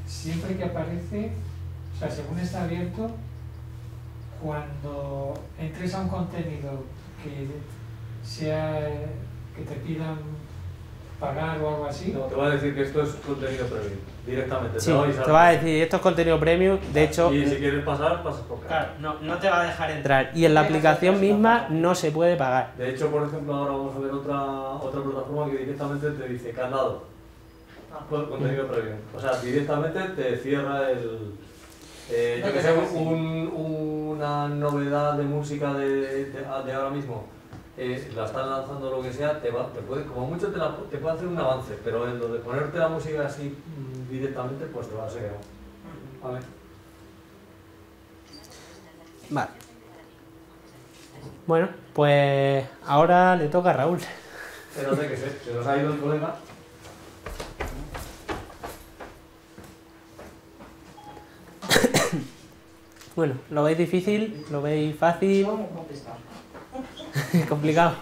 Siempre que aparece, o sea, según está abierto, cuando entres a un contenido que sea que te pidan pagar o algo así. No, te va a decir que esto es contenido premium, directamente. Sí, te va a decir, esto es contenido premium, de hecho... Y si quieres pasar, pasas por acá. Claro, no te va a dejar entrar. Y en la aplicación misma no se puede pagar. De hecho, por ejemplo, ahora vamos a ver otra plataforma que directamente te dice candado. Contenido previo. O sea, directamente te cierra el... yo que sé, una novedad de música de ahora mismo. La están lanzando, lo que sea, te puede, como mucho te puede hacer un avance, pero en lo de ponerte la música así directamente, pues te va a ser que... A ver. Vale. Bueno, pues ahora le toca a Raúl. Espérate, que se nos ha ido el colega. Bueno, ¿lo veis difícil? ¿Lo veis fácil? Complicado.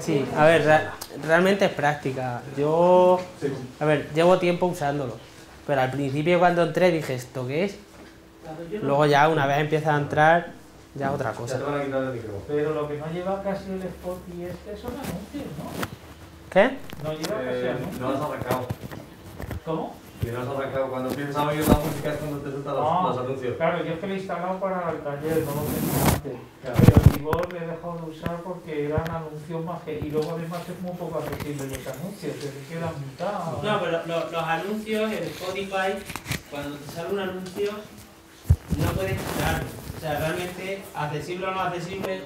Sí, a ver, realmente es práctica. Yo, a ver, llevo tiempo usándolo, pero al principio cuando entré dije, ¿esto qué es? Luego ya una vez empieza a entrar, ya otra cosa. Pero lo que no lleva casi el Spotify este son anuncios, ¿no? ¿Qué? No lleva casi anuncios. No has arrancado. ¿Cómo? Y no has arrancado, cuando empiezas a oír la música es cuando te sueltan los anuncios. Claro, yo es que lo he instalado para el taller, no lo tenía antes. Claro. Pero el keyboard le he dejado de usar porque eran anuncios más que... Y luego además es muy poco accesible los anuncios, se quedan montados. No, pero los anuncios en Spotify, cuando te sale un anuncio, no puedes quitarlo. O sea, realmente, accesible o no accesible,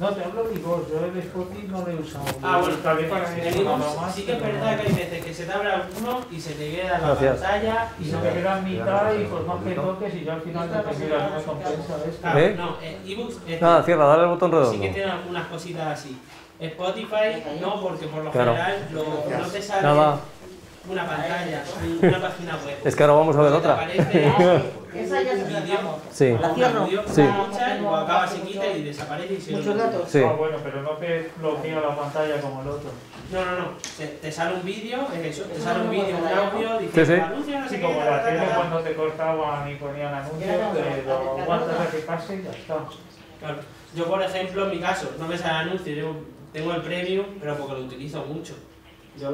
No, te hablo rigor, yo el Spotify no lo he usado. Ah, bueno, tal vez para el iBooks sí que es verdad que hay veces que se te abre alguno y se te queda la pantalla y se te queda en mitad y por más que toques y yo al final no te queda una compensa de esto. ¿Eh? No, eBooks... Nada, cierra, dale el botón redondo. Sí que tiene algunas cositas así. Spotify no, porque por lo general no te sale... Nada. Una pantalla, una página web. Es que ahora vamos a ver otra. Aparece esa ya se sí. La cierro. Sí. O acaba, se quita y desaparece y se muchos datos. Sí. Ah, bueno, pero no te bloquea la pantalla como el otro. No, no, no. Te sale un vídeo, es eso. Te sale un vídeo, un audio, dices sí, sí. Anuncio, no sé sí, como la tele cuando te cortaban y ponían anuncios, te aguantas a que pase y ya está. Claro. Yo, por ejemplo, en mi caso, no me sale anuncio. Yo tengo el premium, pero porque lo utilizo mucho. Yo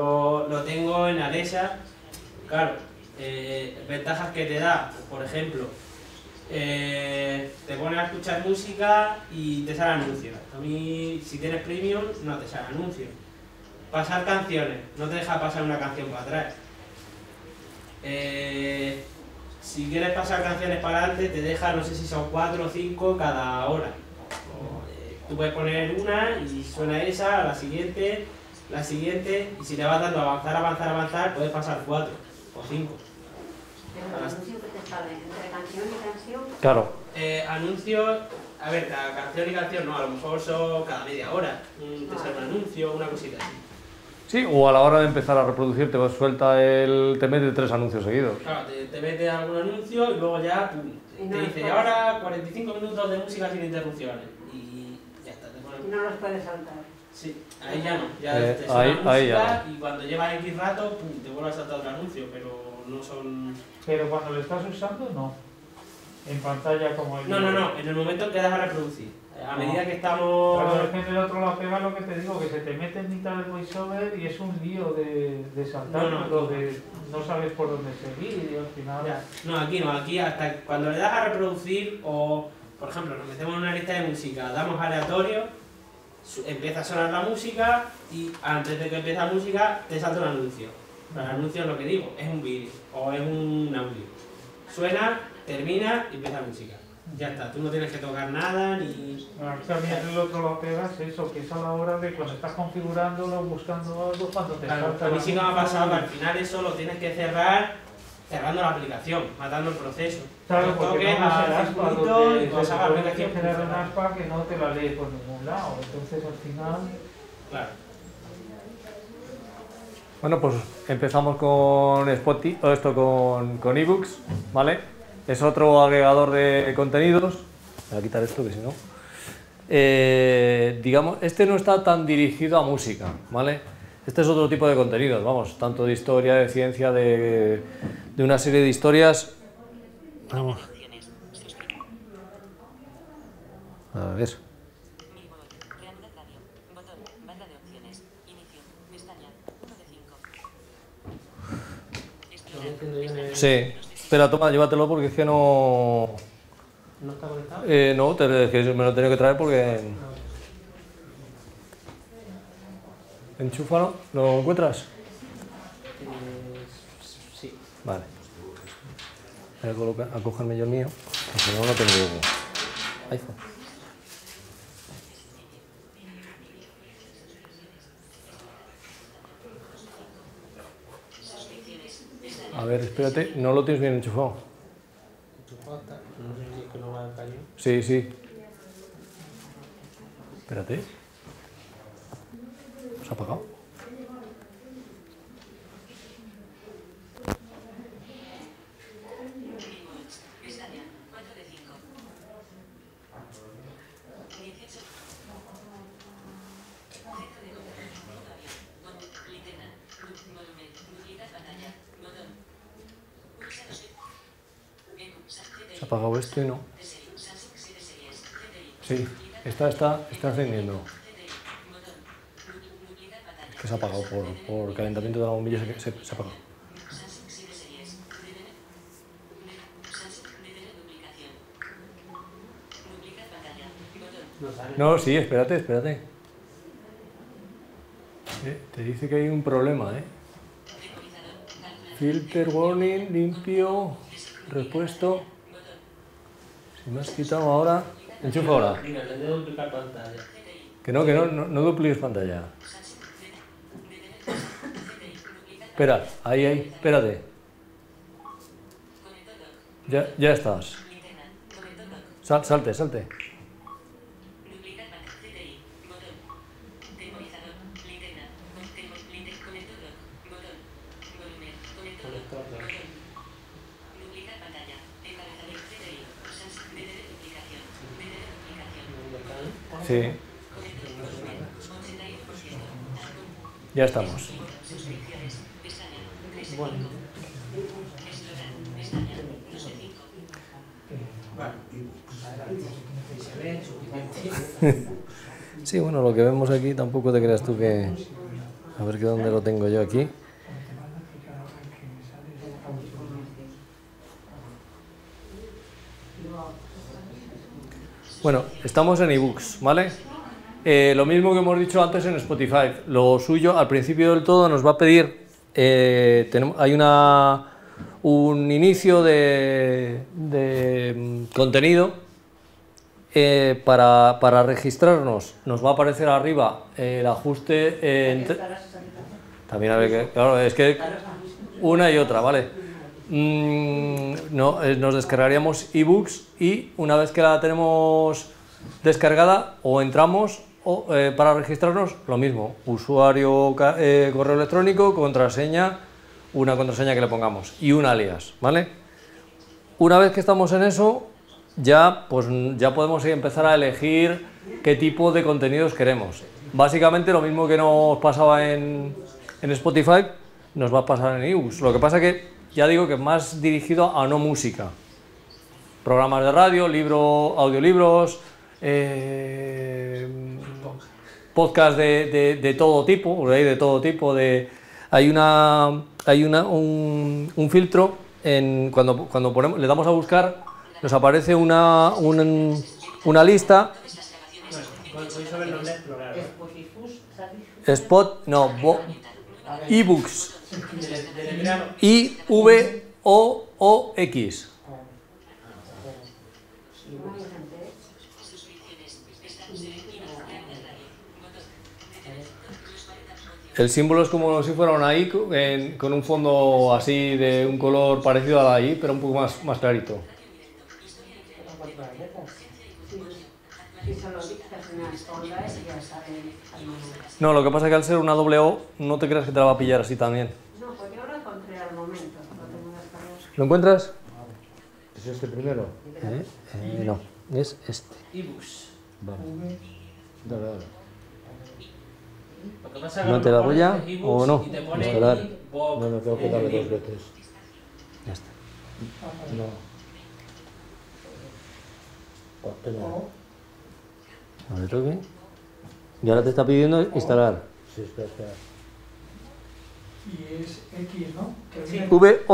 lo tengo en Alexa, claro, ventajas que te da, por ejemplo, te pones a escuchar música y te sale anuncios. A mí, si tienes premium, no te sale anuncios. Pasar canciones, no te deja pasar una canción para atrás. Si quieres pasar canciones para adelante, te deja, no sé si son 4 o 5 cada hora. Tú puedes poner una y suena esa, a la siguiente... La siguiente, y si le vas dando a avanzar, puedes pasar 4 o 5. ¿Pero el anuncio que te sale entre canción y canción? Claro. Anuncios, a ver, la canción y canción no, a lo mejor son cada media hora. Te sale un anuncio, una cosita así. Sí, o a la hora de empezar a reproducir te suelta el... te mete 3 anuncios seguidos. Claro, te mete algún anuncio y luego ya pum, te dice, y ahora 45 minutos de música sin interrupciones. Y ya está, te pone... No los puedes saltar. Sí, ahí ya no, ya te sale la música y cuando llevas X rato, pum, te vuelves a saltar otro anuncio, pero no son... Pero cuando lo estás usando, no. En pantalla como el... No, no, no, en el momento que das a reproducir. A medida que estamos... Pero depende del otro lado, pega lo que te digo, que se te mete en mitad del voiceover y es un lío de saltar, no sabes por dónde seguir y al final... Ya. No, aquí no, aquí hasta cuando le das a reproducir o, por ejemplo, nos metemos en una lista de música, damos aleatorio... Empieza a sonar la música y antes de que empiece la música te salta un anuncio. Pero el anuncio es lo que digo, es un vídeo o es un audio. Suena, termina y empieza la música. Ya está, tú no tienes que tocar nada ni... También el otro lo pegas eso, que es a la hora de cuando estás configurándolo, buscando algo, cuando te salta... A mí sí que me ha pasado que al final eso lo tienes que cerrando la aplicación, matando el proceso. Claro, porque no usarás cuando te puedes generar una aspa que no te la lee por ningún lado, entonces al final... Claro. Bueno, pues empezamos con Spotify, todo esto con eBooks, ¿vale? Es otro agregador de contenidos. Voy a quitar esto que si no... digamos, este no está tan dirigido a música, ¿vale? Este es otro tipo de contenidos, vamos, tanto de historia, de ciencia, de una serie de historias. Vamos. A ver. Sí, espera, toma, llévatelo porque es que no... ¿No está conectado? No, me lo he tenido que traer porque... Enchúfalo, ¿lo encuentras? Sí. Vale. Voy a cogerme yo el mío, porque si no, no tengo iPhone. A ver, espérate, no lo tienes bien enchufado. ¿Enchufado está? No sé si es que no va a caer. Sí, sí. Espérate. ¿Se ha apagado? ¿Se ha apagado esto y no? Sí, está encendiendo. Que se ha apagado por calentamiento de la bombilla, se ha apagado. No, sí, espérate. Te dice que hay un problema, Filter warning, limpio, repuesto. Si me has quitado ahora... Enchufa ahora. Mira, le debo duplicar pantalla. Que no dupliques pantalla. Espera, ahí, espérate. Ya estás. Salte. Sí. Ya estamos. Sí, bueno, lo que vemos aquí tampoco te creas tú que... A ver, que dónde lo tengo yo aquí. Bueno, estamos en eBooks, ¿vale? Lo mismo que hemos dicho antes en Spotify. Lo suyo, al principio del todo, nos va a pedir... hay un inicio de contenido para registrarnos. Nos va a aparecer arriba el ajuste... También a ver que... Claro, es que una y otra, ¿vale? Nos descargaríamos ebooks y una vez que la tenemos descargada o entramos para registrarnos, lo mismo, usuario, correo electrónico, contraseña, una contraseña que le pongamos y un alias, ¿vale? Una vez que estamos en eso, ya podemos empezar a elegir qué tipo de contenidos queremos. Básicamente lo mismo que nos pasaba en Spotify, nos va a pasar en ebooks. Lo que pasa que ya digo que más dirigido a no música. Programas de radio, audiolibros, podcast de todo tipo, de todo tipo. Hay un filtro, cuando ponemos, le damos a buscar, nos aparece una lista. Ebooks. iVoox. El símbolo es como si fuera una I con un fondo así de un color parecido a la I, pero un poco más clarito. No, lo que pasa es que al ser una doble O no te creas que te la va a pillar así también. ¿Lo encuentras? ¿Es este primero? No, es este. Ebooks. Vale. Dale. ¿No te la voy a o no? No, tengo que darle dos veces. Ya está. No. No le toque. Y ahora te está pidiendo instalar. Sí, espera. Y es X, ¿no? Sí. VOOX.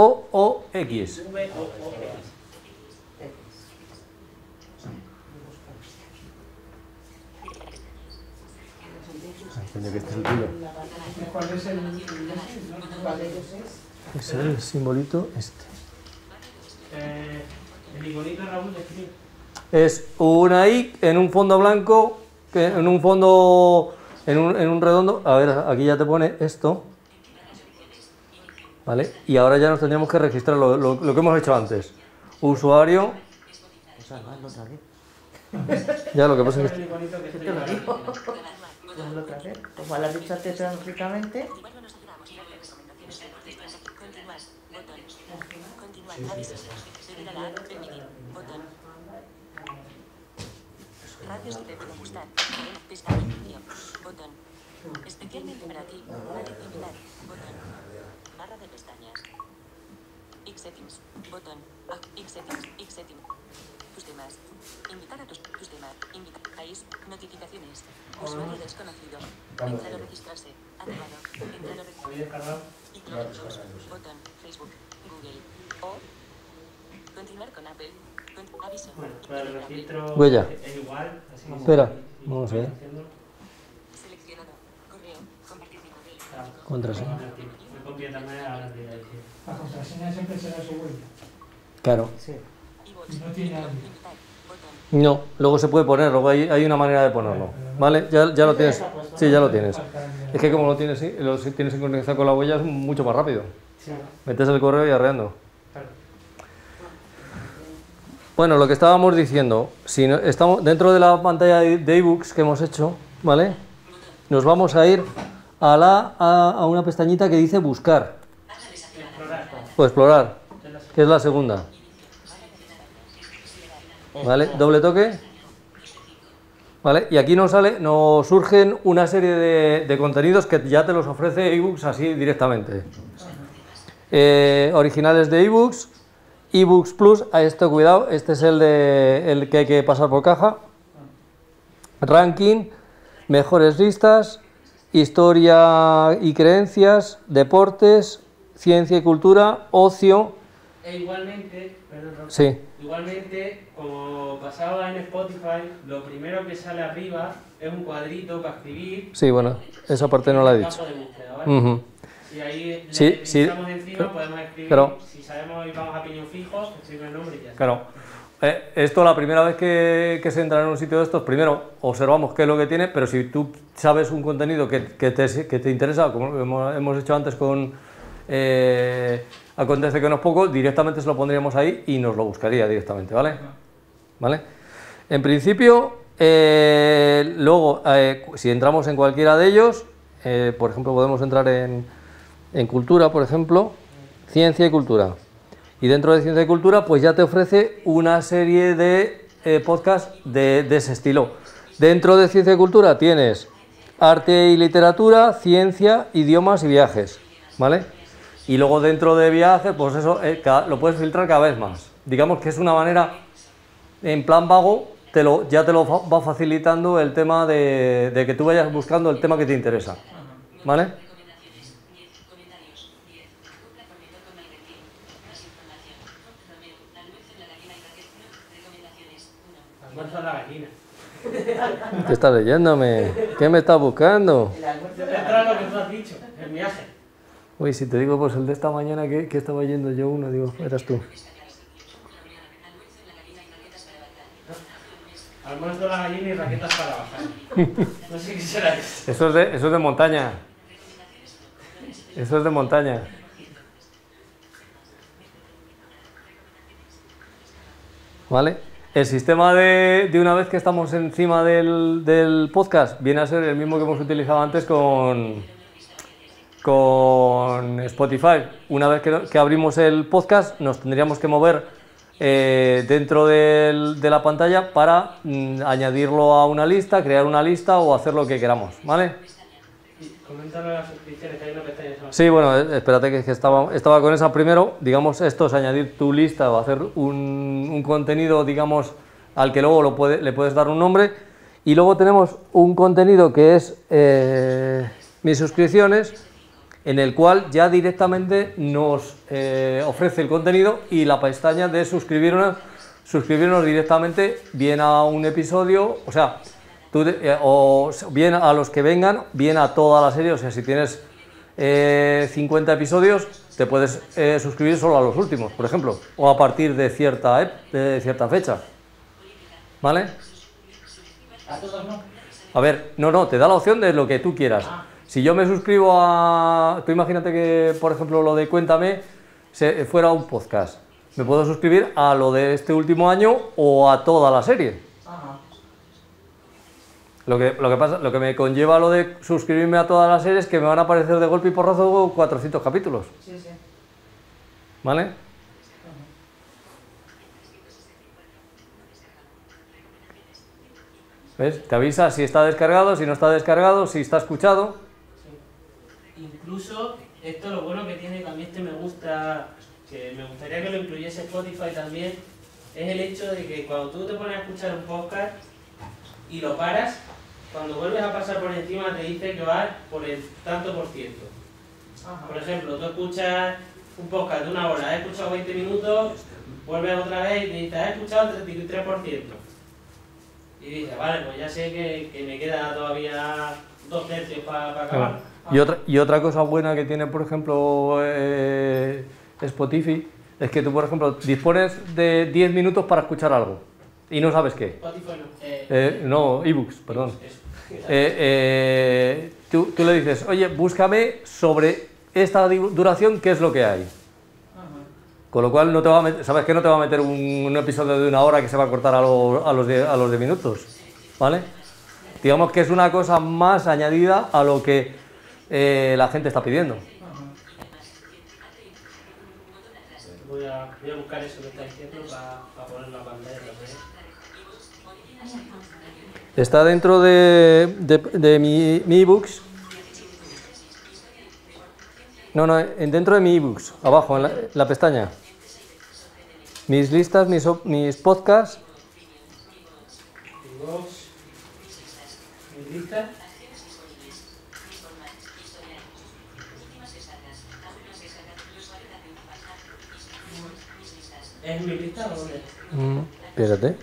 ¿Cuál es el? Ese es el simbolito este. El iconito Raúl de escribir. Es una I en un fondo blanco, en un redondo. A ver, aquí ya te pone esto. ¿Vale? Y ahora ya nos tendríamos que registrar lo que hemos hecho antes. Usuario. Ya lo que pasa es que... Como lo has dicho antes tranquilamente. Radios que te pueden gustar. Pescado, botón. Especialmente para ti. Radio Nacional, botón. Barra de pestañas. X-Settings. Botón. X-Settings. X-Settings. Tus temas. Invitar a tus temas. Invitar. País. Notificaciones. Usuario desconocido. Entrar o registrarse. Activado. Entrar o registrarse. Y botón. Facebook. Google. O. Continuar con Apple. Aviso. Bueno, para el registro. Huella. Es igual. Espera. Vamos a ver. Seleccionado. Correo. Compartir mi correo. Contraseña. La contraseña siempre será su huella. Claro. Sí. No tiene alguien. No, luego se puede poner, luego hay una manera de ponerlo, ¿vale? Ya lo tienes, sí, ya lo tienes. Es que como lo tienes sincronizado con la huella es mucho más rápido. Metes el correo y arreando. Bueno, lo que estábamos diciendo, si no, estamos dentro de la pantalla de eBooks que hemos hecho, ¿vale? Nos vamos a ir a una pestañita que dice buscar. O explorar, que es la segunda. ¿Vale? Doble toque. ¿Vale? Y aquí nos surgen una serie de contenidos que ya te los ofrece eBooks así directamente. Originales de eBooks, eBooks Plus, a esto cuidado, este es el que hay que pasar por caja. Ranking, mejores listas, historia y creencias, deportes, ciencia y cultura, ocio. E igualmente, perdón, Rosa, sí. Igualmente, como pasaba en Spotify, lo primero que sale arriba es un cuadrito para escribir. Sí, bueno, esa parte no la he dicho. De búsqueda, ¿vale? Si ahí le pinchamos encima, pero podemos escribir, claro. Si sabemos y vamos a piñón fijo, escribimos el nombre y ya está. Claro. Esto la primera vez que se entra en un sitio de estos, primero observamos qué es lo que tiene, pero si tú sabes un contenido que te interesa, como hemos hecho antes con... Acontece que no es poco, directamente se lo pondríamos ahí y nos lo buscaría directamente, ¿vale? ¿Vale? En principio, luego, si entramos en cualquiera de ellos, por ejemplo, podemos entrar en cultura, por ejemplo, ciencia y cultura. Y dentro de ciencia y cultura, pues ya te ofrece una serie de podcasts de ese estilo. Dentro de ciencia y cultura tienes arte y literatura, ciencia, idiomas y viajes, ¿vale? Y luego dentro de viajes, pues eso lo puedes filtrar cada vez más. Digamos que es una manera, en plan vago, ya te lo va facilitando el tema de que tú vayas buscando el tema que te interesa. ¿Vale? Almuerzo a la gallina. ¿Qué estás leyéndome? ¿Qué me estás buscando? El almuerzo a lo que tú has dicho, el viaje. Uy, si te digo, pues el de esta mañana que estaba yendo yo uno, digo, eras tú. Almuerzo de la gallina y raquetas para bajar. No sé qué será eso. Eso es de montaña. Eso es de montaña. ¿Vale? El sistema de una vez que estamos encima del podcast viene a ser el mismo que hemos utilizado antes con Spotify. Una vez que abrimos el podcast nos tendríamos que mover dentro de la pantalla para añadirlo a una lista, crear una lista o hacer lo que queramos, ¿vale? Coméntanos las suscripciones, que hay una pestaña. Sí, bueno, espérate que estaba con esa primero. Digamos, esto es añadir tu lista o hacer un contenido, digamos, al que luego le puedes dar un nombre. Y luego tenemos un contenido que es mis suscripciones, en el cual ya directamente nos ofrece el contenido y la pestaña de suscribirnos directamente, bien a un episodio, o sea, o bien a los que vengan, bien a toda la serie. O sea, si tienes 50 episodios, te puedes suscribir solo a los últimos, por ejemplo, o a partir de cierta fecha, ¿vale? A ver, no, te da la opción de lo que tú quieras. Si yo me suscribo tú imagínate que, por ejemplo, lo de Cuéntame fuera un podcast. Me puedo suscribir a lo de este último año o a toda la serie. Ajá. Lo que me conlleva lo de suscribirme a todas las series es que me van a aparecer de golpe y porrazo 400 capítulos. Sí, sí. ¿Vale? Ajá. ¿Ves? Te avisa si está descargado, si no está descargado, si está escuchado. Incluso, esto lo bueno que tiene también que me gustaría que lo incluyese Spotify también, es el hecho de que cuando tú te pones a escuchar un podcast y lo paras, cuando vuelves a pasar por encima te dice que vas por el tanto por ciento. Ajá. Por ejemplo, tú escuchas un podcast de una hora, has escuchado 20 minutos, vuelves otra vez y te dice, has escuchado el 33%. Y dices, vale, pues ya sé que me queda todavía 2 tercios para acabar. Claro. Y otra cosa buena que tiene, por ejemplo, Spotify, es que tú, por ejemplo, dispones de 10 minutos para escuchar algo. ¿Y no sabes qué? Spotify no. No, eBooks, perdón. Tú le dices, oye, búscame sobre esta duración, ¿qué es lo que hay? Con lo cual, no te va a meter, sabes que no te va a meter un episodio de una hora que se va a cortar a los de minutos, ¿vale? Digamos que es una cosa más añadida a lo que la gente está pidiendo. Voy a buscar eso que está diciendo para poner la pantalla. Está dentro de mi ebooks. No, dentro de mi ebooks, abajo, en la pestaña. Mis listas, mis podcasts. Mis listas. ¿Es mi lista o dónde? Espérate.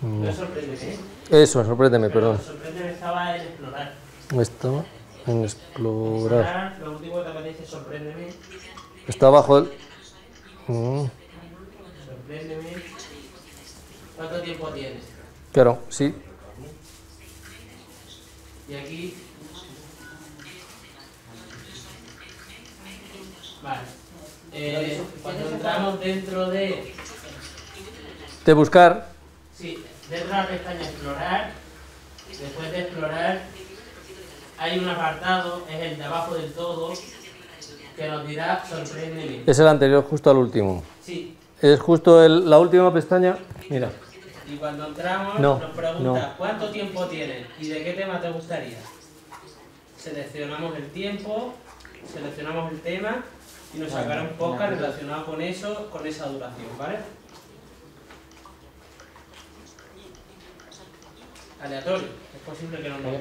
No. Eso, sorpréndeme, perdón. Sorpréndeme estaba en explorar. Estaba en explorar. Lo último que aparece, sorpréndeme. Está abajo el... Sorpréndeme. ¿Cuánto tiempo tienes? Claro, sí. Y aquí... Vale. Cuando entramos dentro de... De buscar... Sí, dentro de la pestaña explorar, después de explorar, hay un apartado, es el de abajo del todo, que nos dirá sorpréndeme. Es el anterior, justo al último. Sí. Es justo la última pestaña, mira. Y cuando entramos nos pregunta cuánto tiempo tienes y de qué tema te gustaría. Seleccionamos el tiempo, seleccionamos el tema... Y nos sacará un podcast relacionado con eso, con esa duración, ¿vale? Aleatorio, es posible que no lo haya.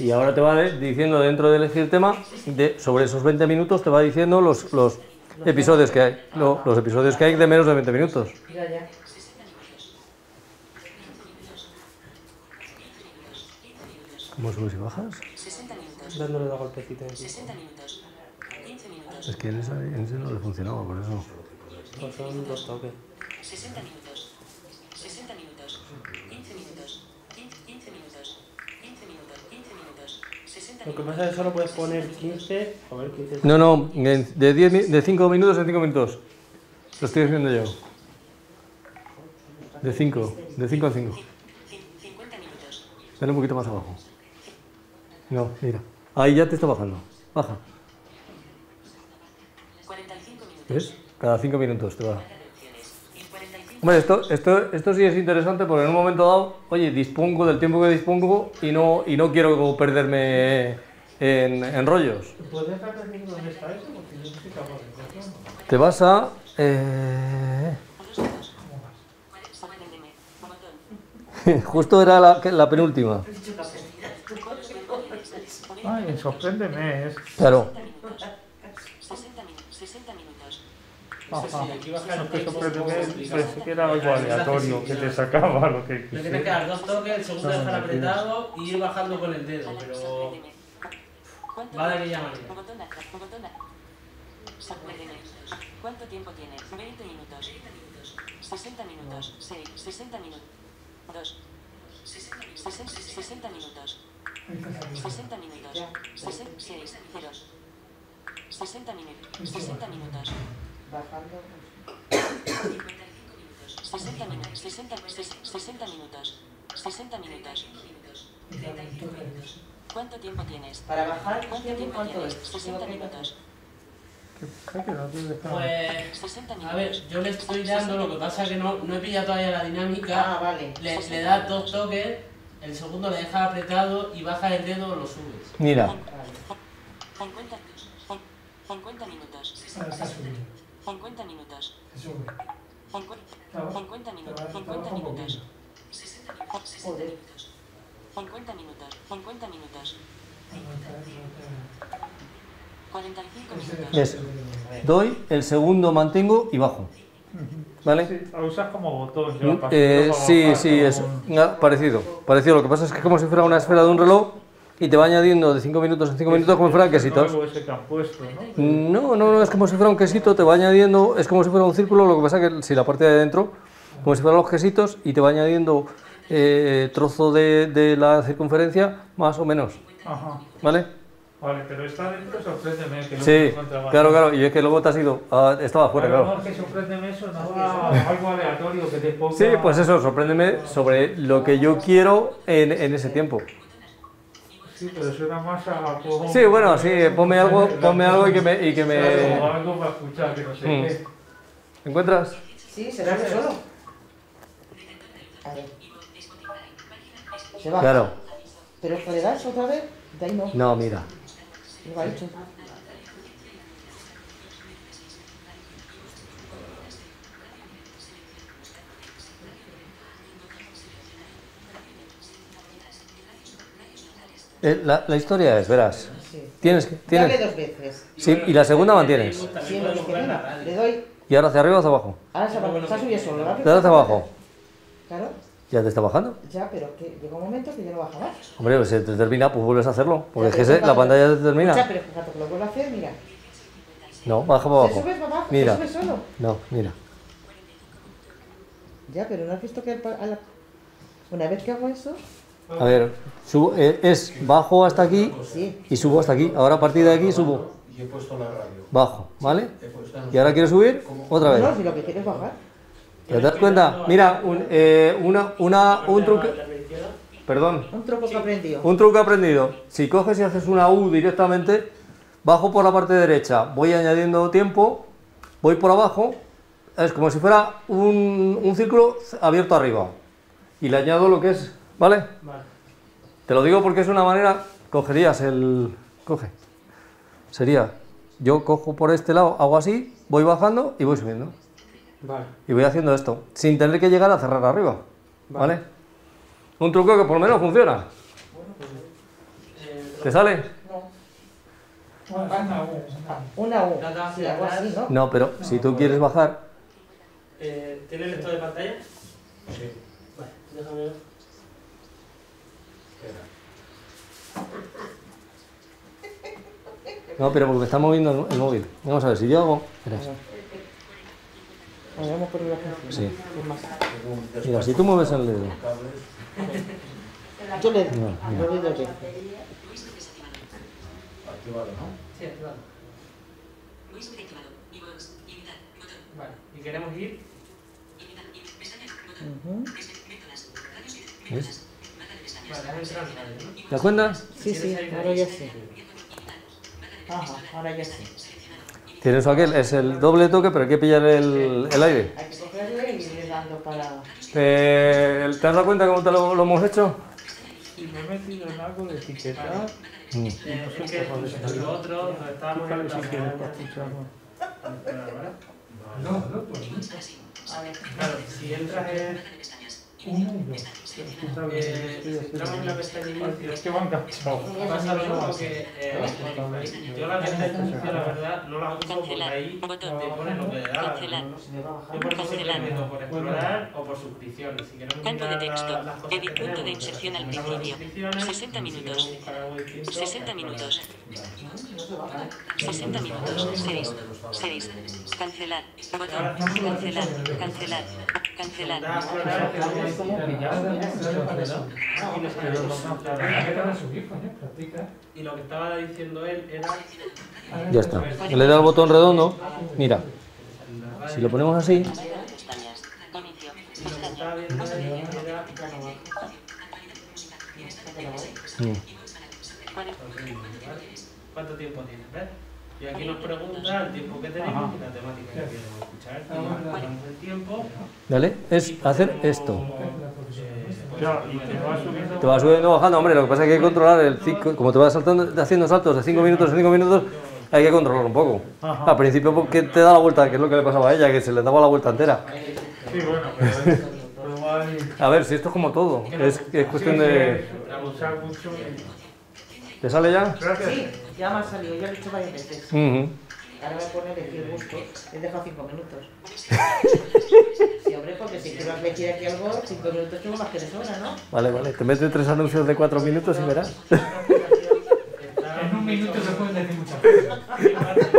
Y ahora te va diciendo dentro de elegir tema, sobre esos 20 minutos te va diciendo los episodios que hay, los episodios que hay de menos de 20 minutos. ¿Cómo subes y bajas? 60 minutos. Dándole la golpecita. 60 minutos. 15 minutos. Es que en ese no le funcionaba, por eso. Pues son dos toques. 60 minutos. 60 minutos. 15 minutos. 15 minutos. 15 minutos, 15 minutos, 60 minutos. Lo que pasa es que solo puedes poner 15, a ver, 15. No, de 5 minutos en 5 minutos. Lo estoy haciendo yo. De 5 a 5. 50 minutos. Dale un poquito más abajo. No, mira. Ahí ya te está bajando. Baja. 45 minutos. ¿Ves? Cada 5 minutos te va. Bueno, esto sí es interesante porque en un momento dado, oye, dispongo del tiempo que dispongo y no quiero perderme en rollos. ¿Puedes estar perdiendo dónde está eso? Porque yo no soy capaz de hacerlo. Te vas a... Justo era la penúltima. Ay, sorpréndeme. Claro. 60 minutos. Pensé que era algo aleatorio, que te sacaba lo que quisieras. Le tienes que dar dos toques, el segundo dejar apretado y ir bajando con el dedo, pero... Va de aquella manera. ¿Cuánto tiempo tienes? 20 minutos. 60 minutos. 6. 60 minutos. 2. 60 minutos. 60 minutos. 6. 0. 60 minutos. 60 minutos. 60 minutos. 35 minutos. ¿Cuánto tiempo tienes? Para bajar, ¿cuánto tiempo tienes? 60 minutos. Pues, a ver, yo le estoy dando, lo que pasa es que no he pillado todavía la dinámica. Ah, vale. Le das dos toques, el segundo le dejas apretado y bajas el dedo o lo subes. Mira. Vale. 50 minutos. Ah, se sube. 50 minutos. Se sube. 50 minutos. 50 minutos. 60 minutos. 50 minutos. 50 minutos. 45 minutos. Yes. Doy, el segundo mantengo y bajo. ¿Vale? Sí, lo usas como botón. Yo sí, es parecido. Lo que pasa es que es como si fuera una esfera de un reloj y te va añadiendo de 5 minutos en 5 minutos como si fueran quesitos. No, es como si fuera un quesito, te va añadiendo, es como si fuera un círculo, lo que pasa es que si la parte de dentro, como si fueran los quesitos y te va añadiendo trozo de la circunferencia, más o menos. Ajá. ¿Vale? Vale, pero está dentro, sorpréndeme. Que sí, claro, y es que luego te has ido, estaba fuera, claro. No, es que sorpréndeme eso, no, algo aleatorio que te ponga... Sí, pues eso, sorpréndeme sobre lo que yo quiero en ese tiempo. Sí, pero suena más a... Sí, bueno, sí, ponme algo y que me... Claro, algo para escuchar, que no sé qué. ¿Encuentras? Sí, se hace solo. A ver. Se va. Claro. ¿Pero le das otra vez? De ahí no. No, mira. La historia es, verás. Sí. Tienes. Dale dos veces. Sí, y la segunda mantienes. Sí, le doy. ¿Y ahora hacia arriba o hacia abajo? Ahora hacia abajo. Se ha subido solo, ¿verdad? Ahora hacia abajo. Claro. ¿Ya te está bajando? Ya, pero que llega un momento que ya no baja más. Hombre, pues si te termina, pues vuelves a hacerlo. Porque es que la pantalla te termina. Ya, pero fíjate que lo vuelvo a hacer, mira. No, baja para abajo. ¿Se sube para abajo? Mira. ¿Se sube solo? No, mira. Ya, pero ¿no has visto que una vez que hago eso? A ver, subo, bajo hasta aquí y subo hasta aquí. Ahora a partir de aquí subo. Y he puesto la radio. Bajo, ¿vale? Y ahora quiero subir otra vez. No, si lo que quieres es bajar. ¿Te das cuenta? Mira, un truco... Perdón. Un truco que he aprendido. Si coges y haces una U directamente, bajo por la parte derecha, voy añadiendo tiempo, voy por abajo, es como si fuera un círculo abierto arriba. Y le añado lo que es, ¿vale? Vale. Te lo digo porque es una manera... Cogerías el... Coge. Sería, yo cojo por este lado, hago así, voy bajando y voy subiendo. Vale. Y voy haciendo esto, sin tener que llegar a cerrar arriba, ¿vale? Un truco que por lo menos funciona. ¿Te sale? No. Una U. Sí, algo así, ¿no? No, pero si tú quieres bajar... ¿Tienes esto de pantalla? Sí. Vale, déjame ver. No, pero porque está moviendo el móvil. Vamos a ver, si yo hago... Sí. Mira, si tú mueves el dedo. Yo le doy dos veces. Activado, ¿no? Sí, activado. Vale, y queremos ir. ¿Ves? ¿Te das cuenta? Sí, ahora ya sí. Ajá, ahora ya sí. Tienes aquel, es el doble toque, pero hay que pillar el aire. Hay que cogerlo y ir dando para... ¿Te has dado cuenta cómo te lo hemos hecho? Sí, me he metido en algo de etiquetar. Es que nosotros nos estábamos... No, pues no. A ver, claro, si entras en... entramos en la pestaña y es que van capturados. Pasa lo mismo que yo la pestaña, la verdad, no la uso porque ahí te ponen lo que le da. Yo por eso siempre meto por explorar o por suscripciones. Si queremos mirar las cosas que tenemos, miramos las suscripciones, 60 minutos. 60 minutos. 60 minutos. 6. Cancelar. Botón. Cancelar. Cancelar. Y lo que estaba diciendo él era... Ya está. Le da el botón redondo. Mira. Si lo ponemos así... ¿Cuánto tiempo tienes? ¿Ves? Y aquí nos pregunta el tiempo que tenemos y la temática que queremos escuchar. El tiempo. Dale, es hacer esto. Te vas subiendo bajando, hombre, lo que pasa es que hay que controlar el 5, como te vas saltando, haciendo saltos de 5 minutos en 5 minutos, hay que controlarlo un poco. Al principio porque te da la vuelta, que es lo que le pasaba a ella, que se le daba la vuelta entera. Sí, bueno, pero... A ver, si esto es como todo, es cuestión de... ¿Te sale ya? Sí, ya me ha salido, ya lo he hecho varias veces. Ahora voy a poner aquí el gusto, he dejado 5 minutos. Sí, hombre, porque si quiero meter aquí algo, 5 minutos tengo más que de sobra, ¿no? Vale, vale, te metes 3 anuncios de 4 minutos y verás. En 1 minuto se pueden decir muchas cosas.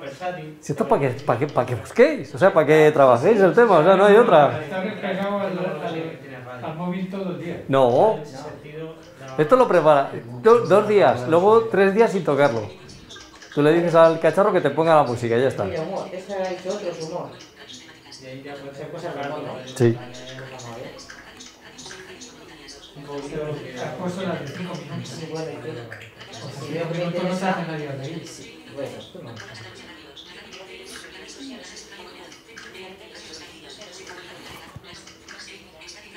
Versátil. Si esto es para que busquéis, o sea, para que trabajéis el tema, o sea, no hay otra. Está pegado al móvil todo el día. No, esto lo prepara 2 días, luego 3 días sin tocarlo. Tú le dices al cacharro que te ponga la música y ya está. Sí. Bueno, esto no.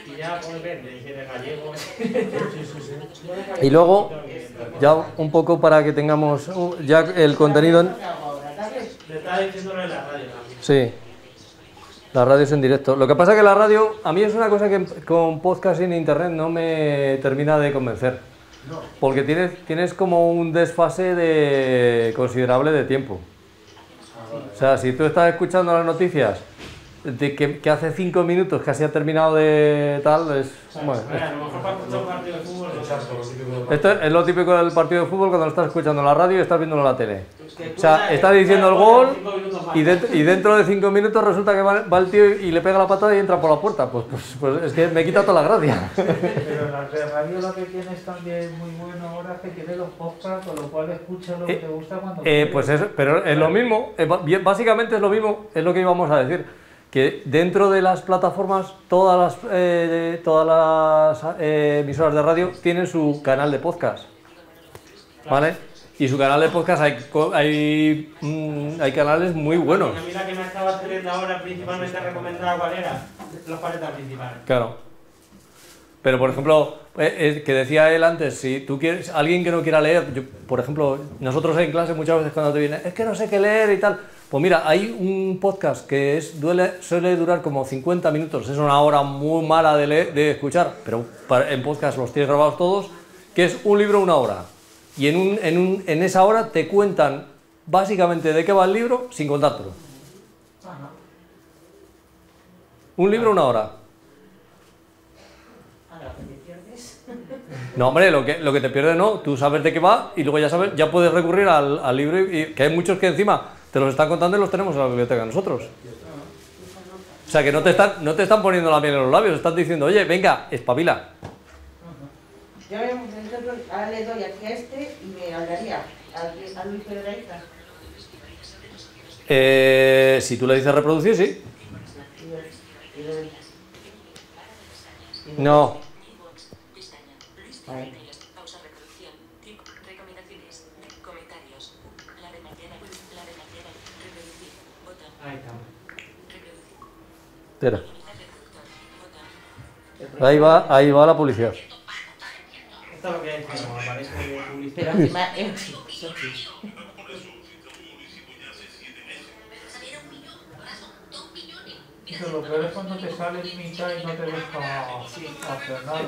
Y ya de gallego. Y luego, ya un poco para que tengamos ya el contenido en... Sí, la radio es en directo. Lo que pasa es que la radio, a mí es una cosa que con podcast en internet no me termina de convencer. Porque tienes como un desfase considerable de tiempo. O sea, si tú estás escuchando las noticias de que hace 5 minutos casi ha terminado de tal, es... Bueno, esto es lo típico del partido de fútbol cuando lo estás escuchando en la radio y estás viéndolo en la tele. O sea, está diciendo el gol y dentro de 5 minutos resulta que va el tío y le pega la patada y entra por la puerta. Pues es que me quita toda la gracia. Pero la radio lo que tienes también muy bueno ahora es que tiene los podcasts, con lo cual escuchas lo que te gusta cuando quieres. Pues es, pero es lo mismo, básicamente es lo mismo, es lo que íbamos a decir. Que dentro de las plataformas, todas las emisoras de radio tienen su canal de podcast, ¿vale? Y su canal de podcast hay canales muy buenos. Porque mira que me estaba saliendo ahora principalmente recomendada cuál era, los 40 principales. Claro. Pero por ejemplo, que decía él antes, si tú quieres, alguien que no quiera leer, yo, por ejemplo, nosotros en clase muchas veces cuando te viene, es que no sé qué leer y tal. Pues mira, hay un podcast que suele durar como 50 minutos, es una hora muy mala de escuchar, pero en podcast los tienes grabados todos, que es un libro 1 hora. Y en esa hora te cuentan básicamente de qué va el libro sin contártelo. Un libro 1 hora. No, hombre, lo que te pierdes no, tú sabes de qué va y luego ya puedes recurrir al libro, y que hay muchos que encima... Te los están contando y los tenemos en la biblioteca nosotros. O sea que no te están poniendo la miel en los labios, están diciendo, oye, venga, espabila. Yo ahora le doy aquí a este y me hablaría a Luis Perales. Si tú le dices reproducir, sí. No. Ahí. Ahí va la publicidad.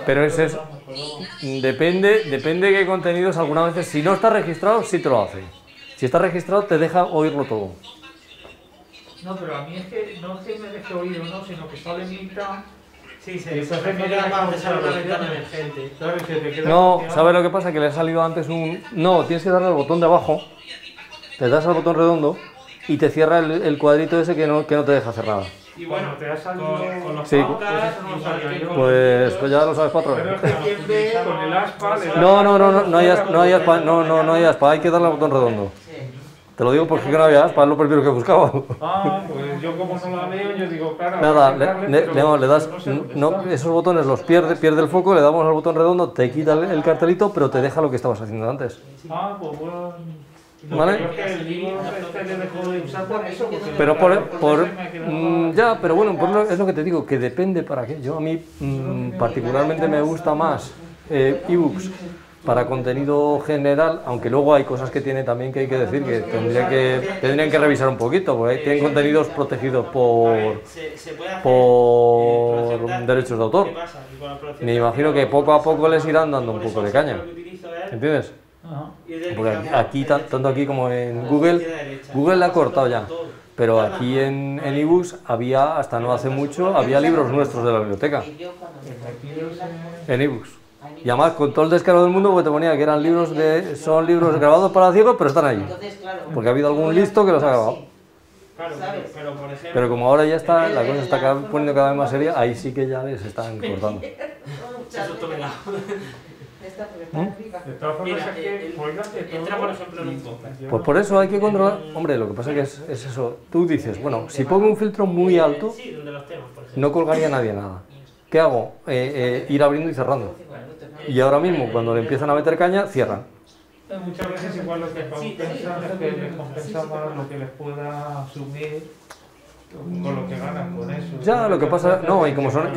Pero eso es... Depende de qué contenidos. Algunas veces, si no está registrado, sí te lo hace. Si está registrado, te deja oírlo todo. No, pero a mí es que no es que me deje oír o no, sino que sale mitad. Sí, se queda más de la ventana emergente. No, ¿sabes lo que pasa? Que le ha salido antes un... No, tienes que darle al botón de abajo, le das al botón redondo y te cierra el cuadrito ese que no te deja hacer nada. Y bueno, te ha salido con los pautas, pues ya lo sabes para otra vez. Pero es que con el aspa... No, no hay aspa, hay que darle al botón redondo. Te lo digo porque gracias, para lo primero que buscaba. Ah, pues yo como no la veo, yo digo, claro... Nada, le das... No, esos botones los pierde el foco, le damos al botón redondo, te quita el cartelito, pero te deja lo que estabas haciendo antes. Ah, pues bueno... ¿Vale? Pero ya, pero bueno, por es lo que te digo, que depende para qué. Yo a mí particularmente me gusta más ebooks para contenido general, aunque luego hay cosas que tiene también que hay que decir que tendrían que revisar un poquito, porque tienen contenidos protegidos por derechos de autor. Me imagino que poco a poco les irán dando un poco de caña, ¿entiendes? Porque aquí, tanto aquí como en Google la ha cortado ya, pero aquí en eBooks había, hasta no hace mucho, había libros nuestros de la biblioteca, en eBooks. Y además con todo el descaro del mundo, porque te ponía que eran son libros grabados para ciegos, pero están ahí, porque ha habido algún listo que los ha grabado. Pero como ahora ya está, la cosa está poniendo cada vez más seria, ahí sí que ya les están cortando. Entra por ejemplo en un podcast. Pues por eso hay que controlar. Hombre, lo que pasa es eso. Tú dices, bueno, si pongo un filtro muy alto, no colgaría a nadie nada. ¿Qué hago? Ir abriendo y cerrando. Y ahora mismo, cuando le empiezan a meter caña, cierran. Muchas veces igual lo que compensan es que les compensa para lo que les pueda asumir con lo que ganan con eso. Ya, lo que pasa, no, y como son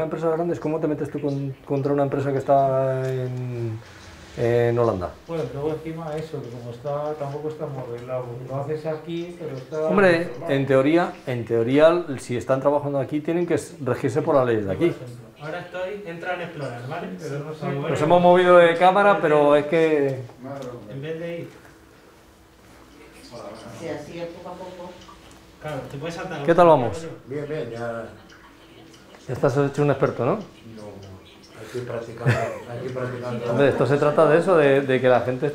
empresas grandes, ¿cómo te metes tú contra una empresa que está en Holanda? Bueno, luego encima eso, que como está, tampoco está modelado, lo haces aquí, pero está... Hombre, en teoría, si están trabajando aquí, tienen que regirse por las leyes de aquí. Ahora entra en explorar, ¿vale? Pero no sé, bueno, nos hemos movido de cámara, pero es que... En vez de ir... Si así es poco a poco... Claro, te puedes saltar. ¿Qué tal vamos? Bien, bien, ya... Ya estás hecho un experto, ¿no? No, aquí practicando... Hombre, esto se trata de eso, de que la gente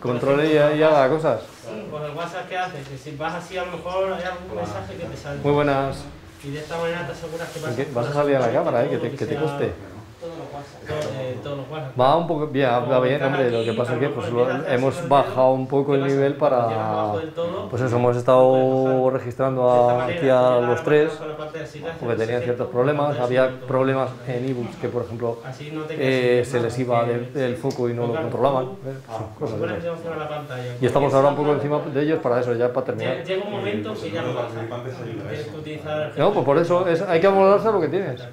controle y haga cosas. Sí, con el WhatsApp que haces, que si vas así a lo mejor hay algún mensaje que te salga. Muy buenas. Y de esta manera te aseguras que vas a salir a la cámara, que te coste. Va un poco bien, hombre, lo que pasa es que pues, hemos bajado un poco el nivel para... Pues eso, hemos estado registrando aquí a los tres, porque tenían ciertos problemas. Había problemas en ebooks que, por ejemplo, se les iba el foco y no lo controlaban. Cosas de esas. Y estamos ahora un poco encima de ellos para eso, ya para terminar. Llega un momento que ya no pasa. No, pues por eso hay que valorarse lo que tienes. Sí,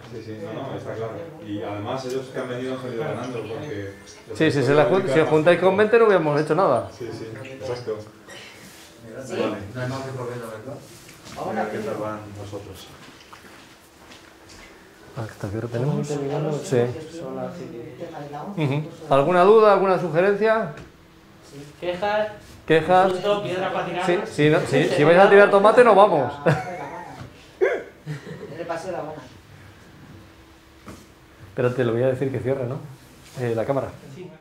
no, está claro. Y además ellos que han venido han ido ganando porque... Sí, si os juntáis con 20 no hubiéramos hecho nada. Sí, exacto. Sí. Vale. No hay más que problema, ¿verdad? Ahora que nos van nosotros. ¿Hasta qué hora tenemos? Sí. ¿Alguna duda, alguna sugerencia? ¿Quejas? ¿Piedra para tirar? Si vais a tirar tomate, nos vamos. Le pasé la boca. Pero te lo voy a decir que cierre, ¿no? La cámara. Sí.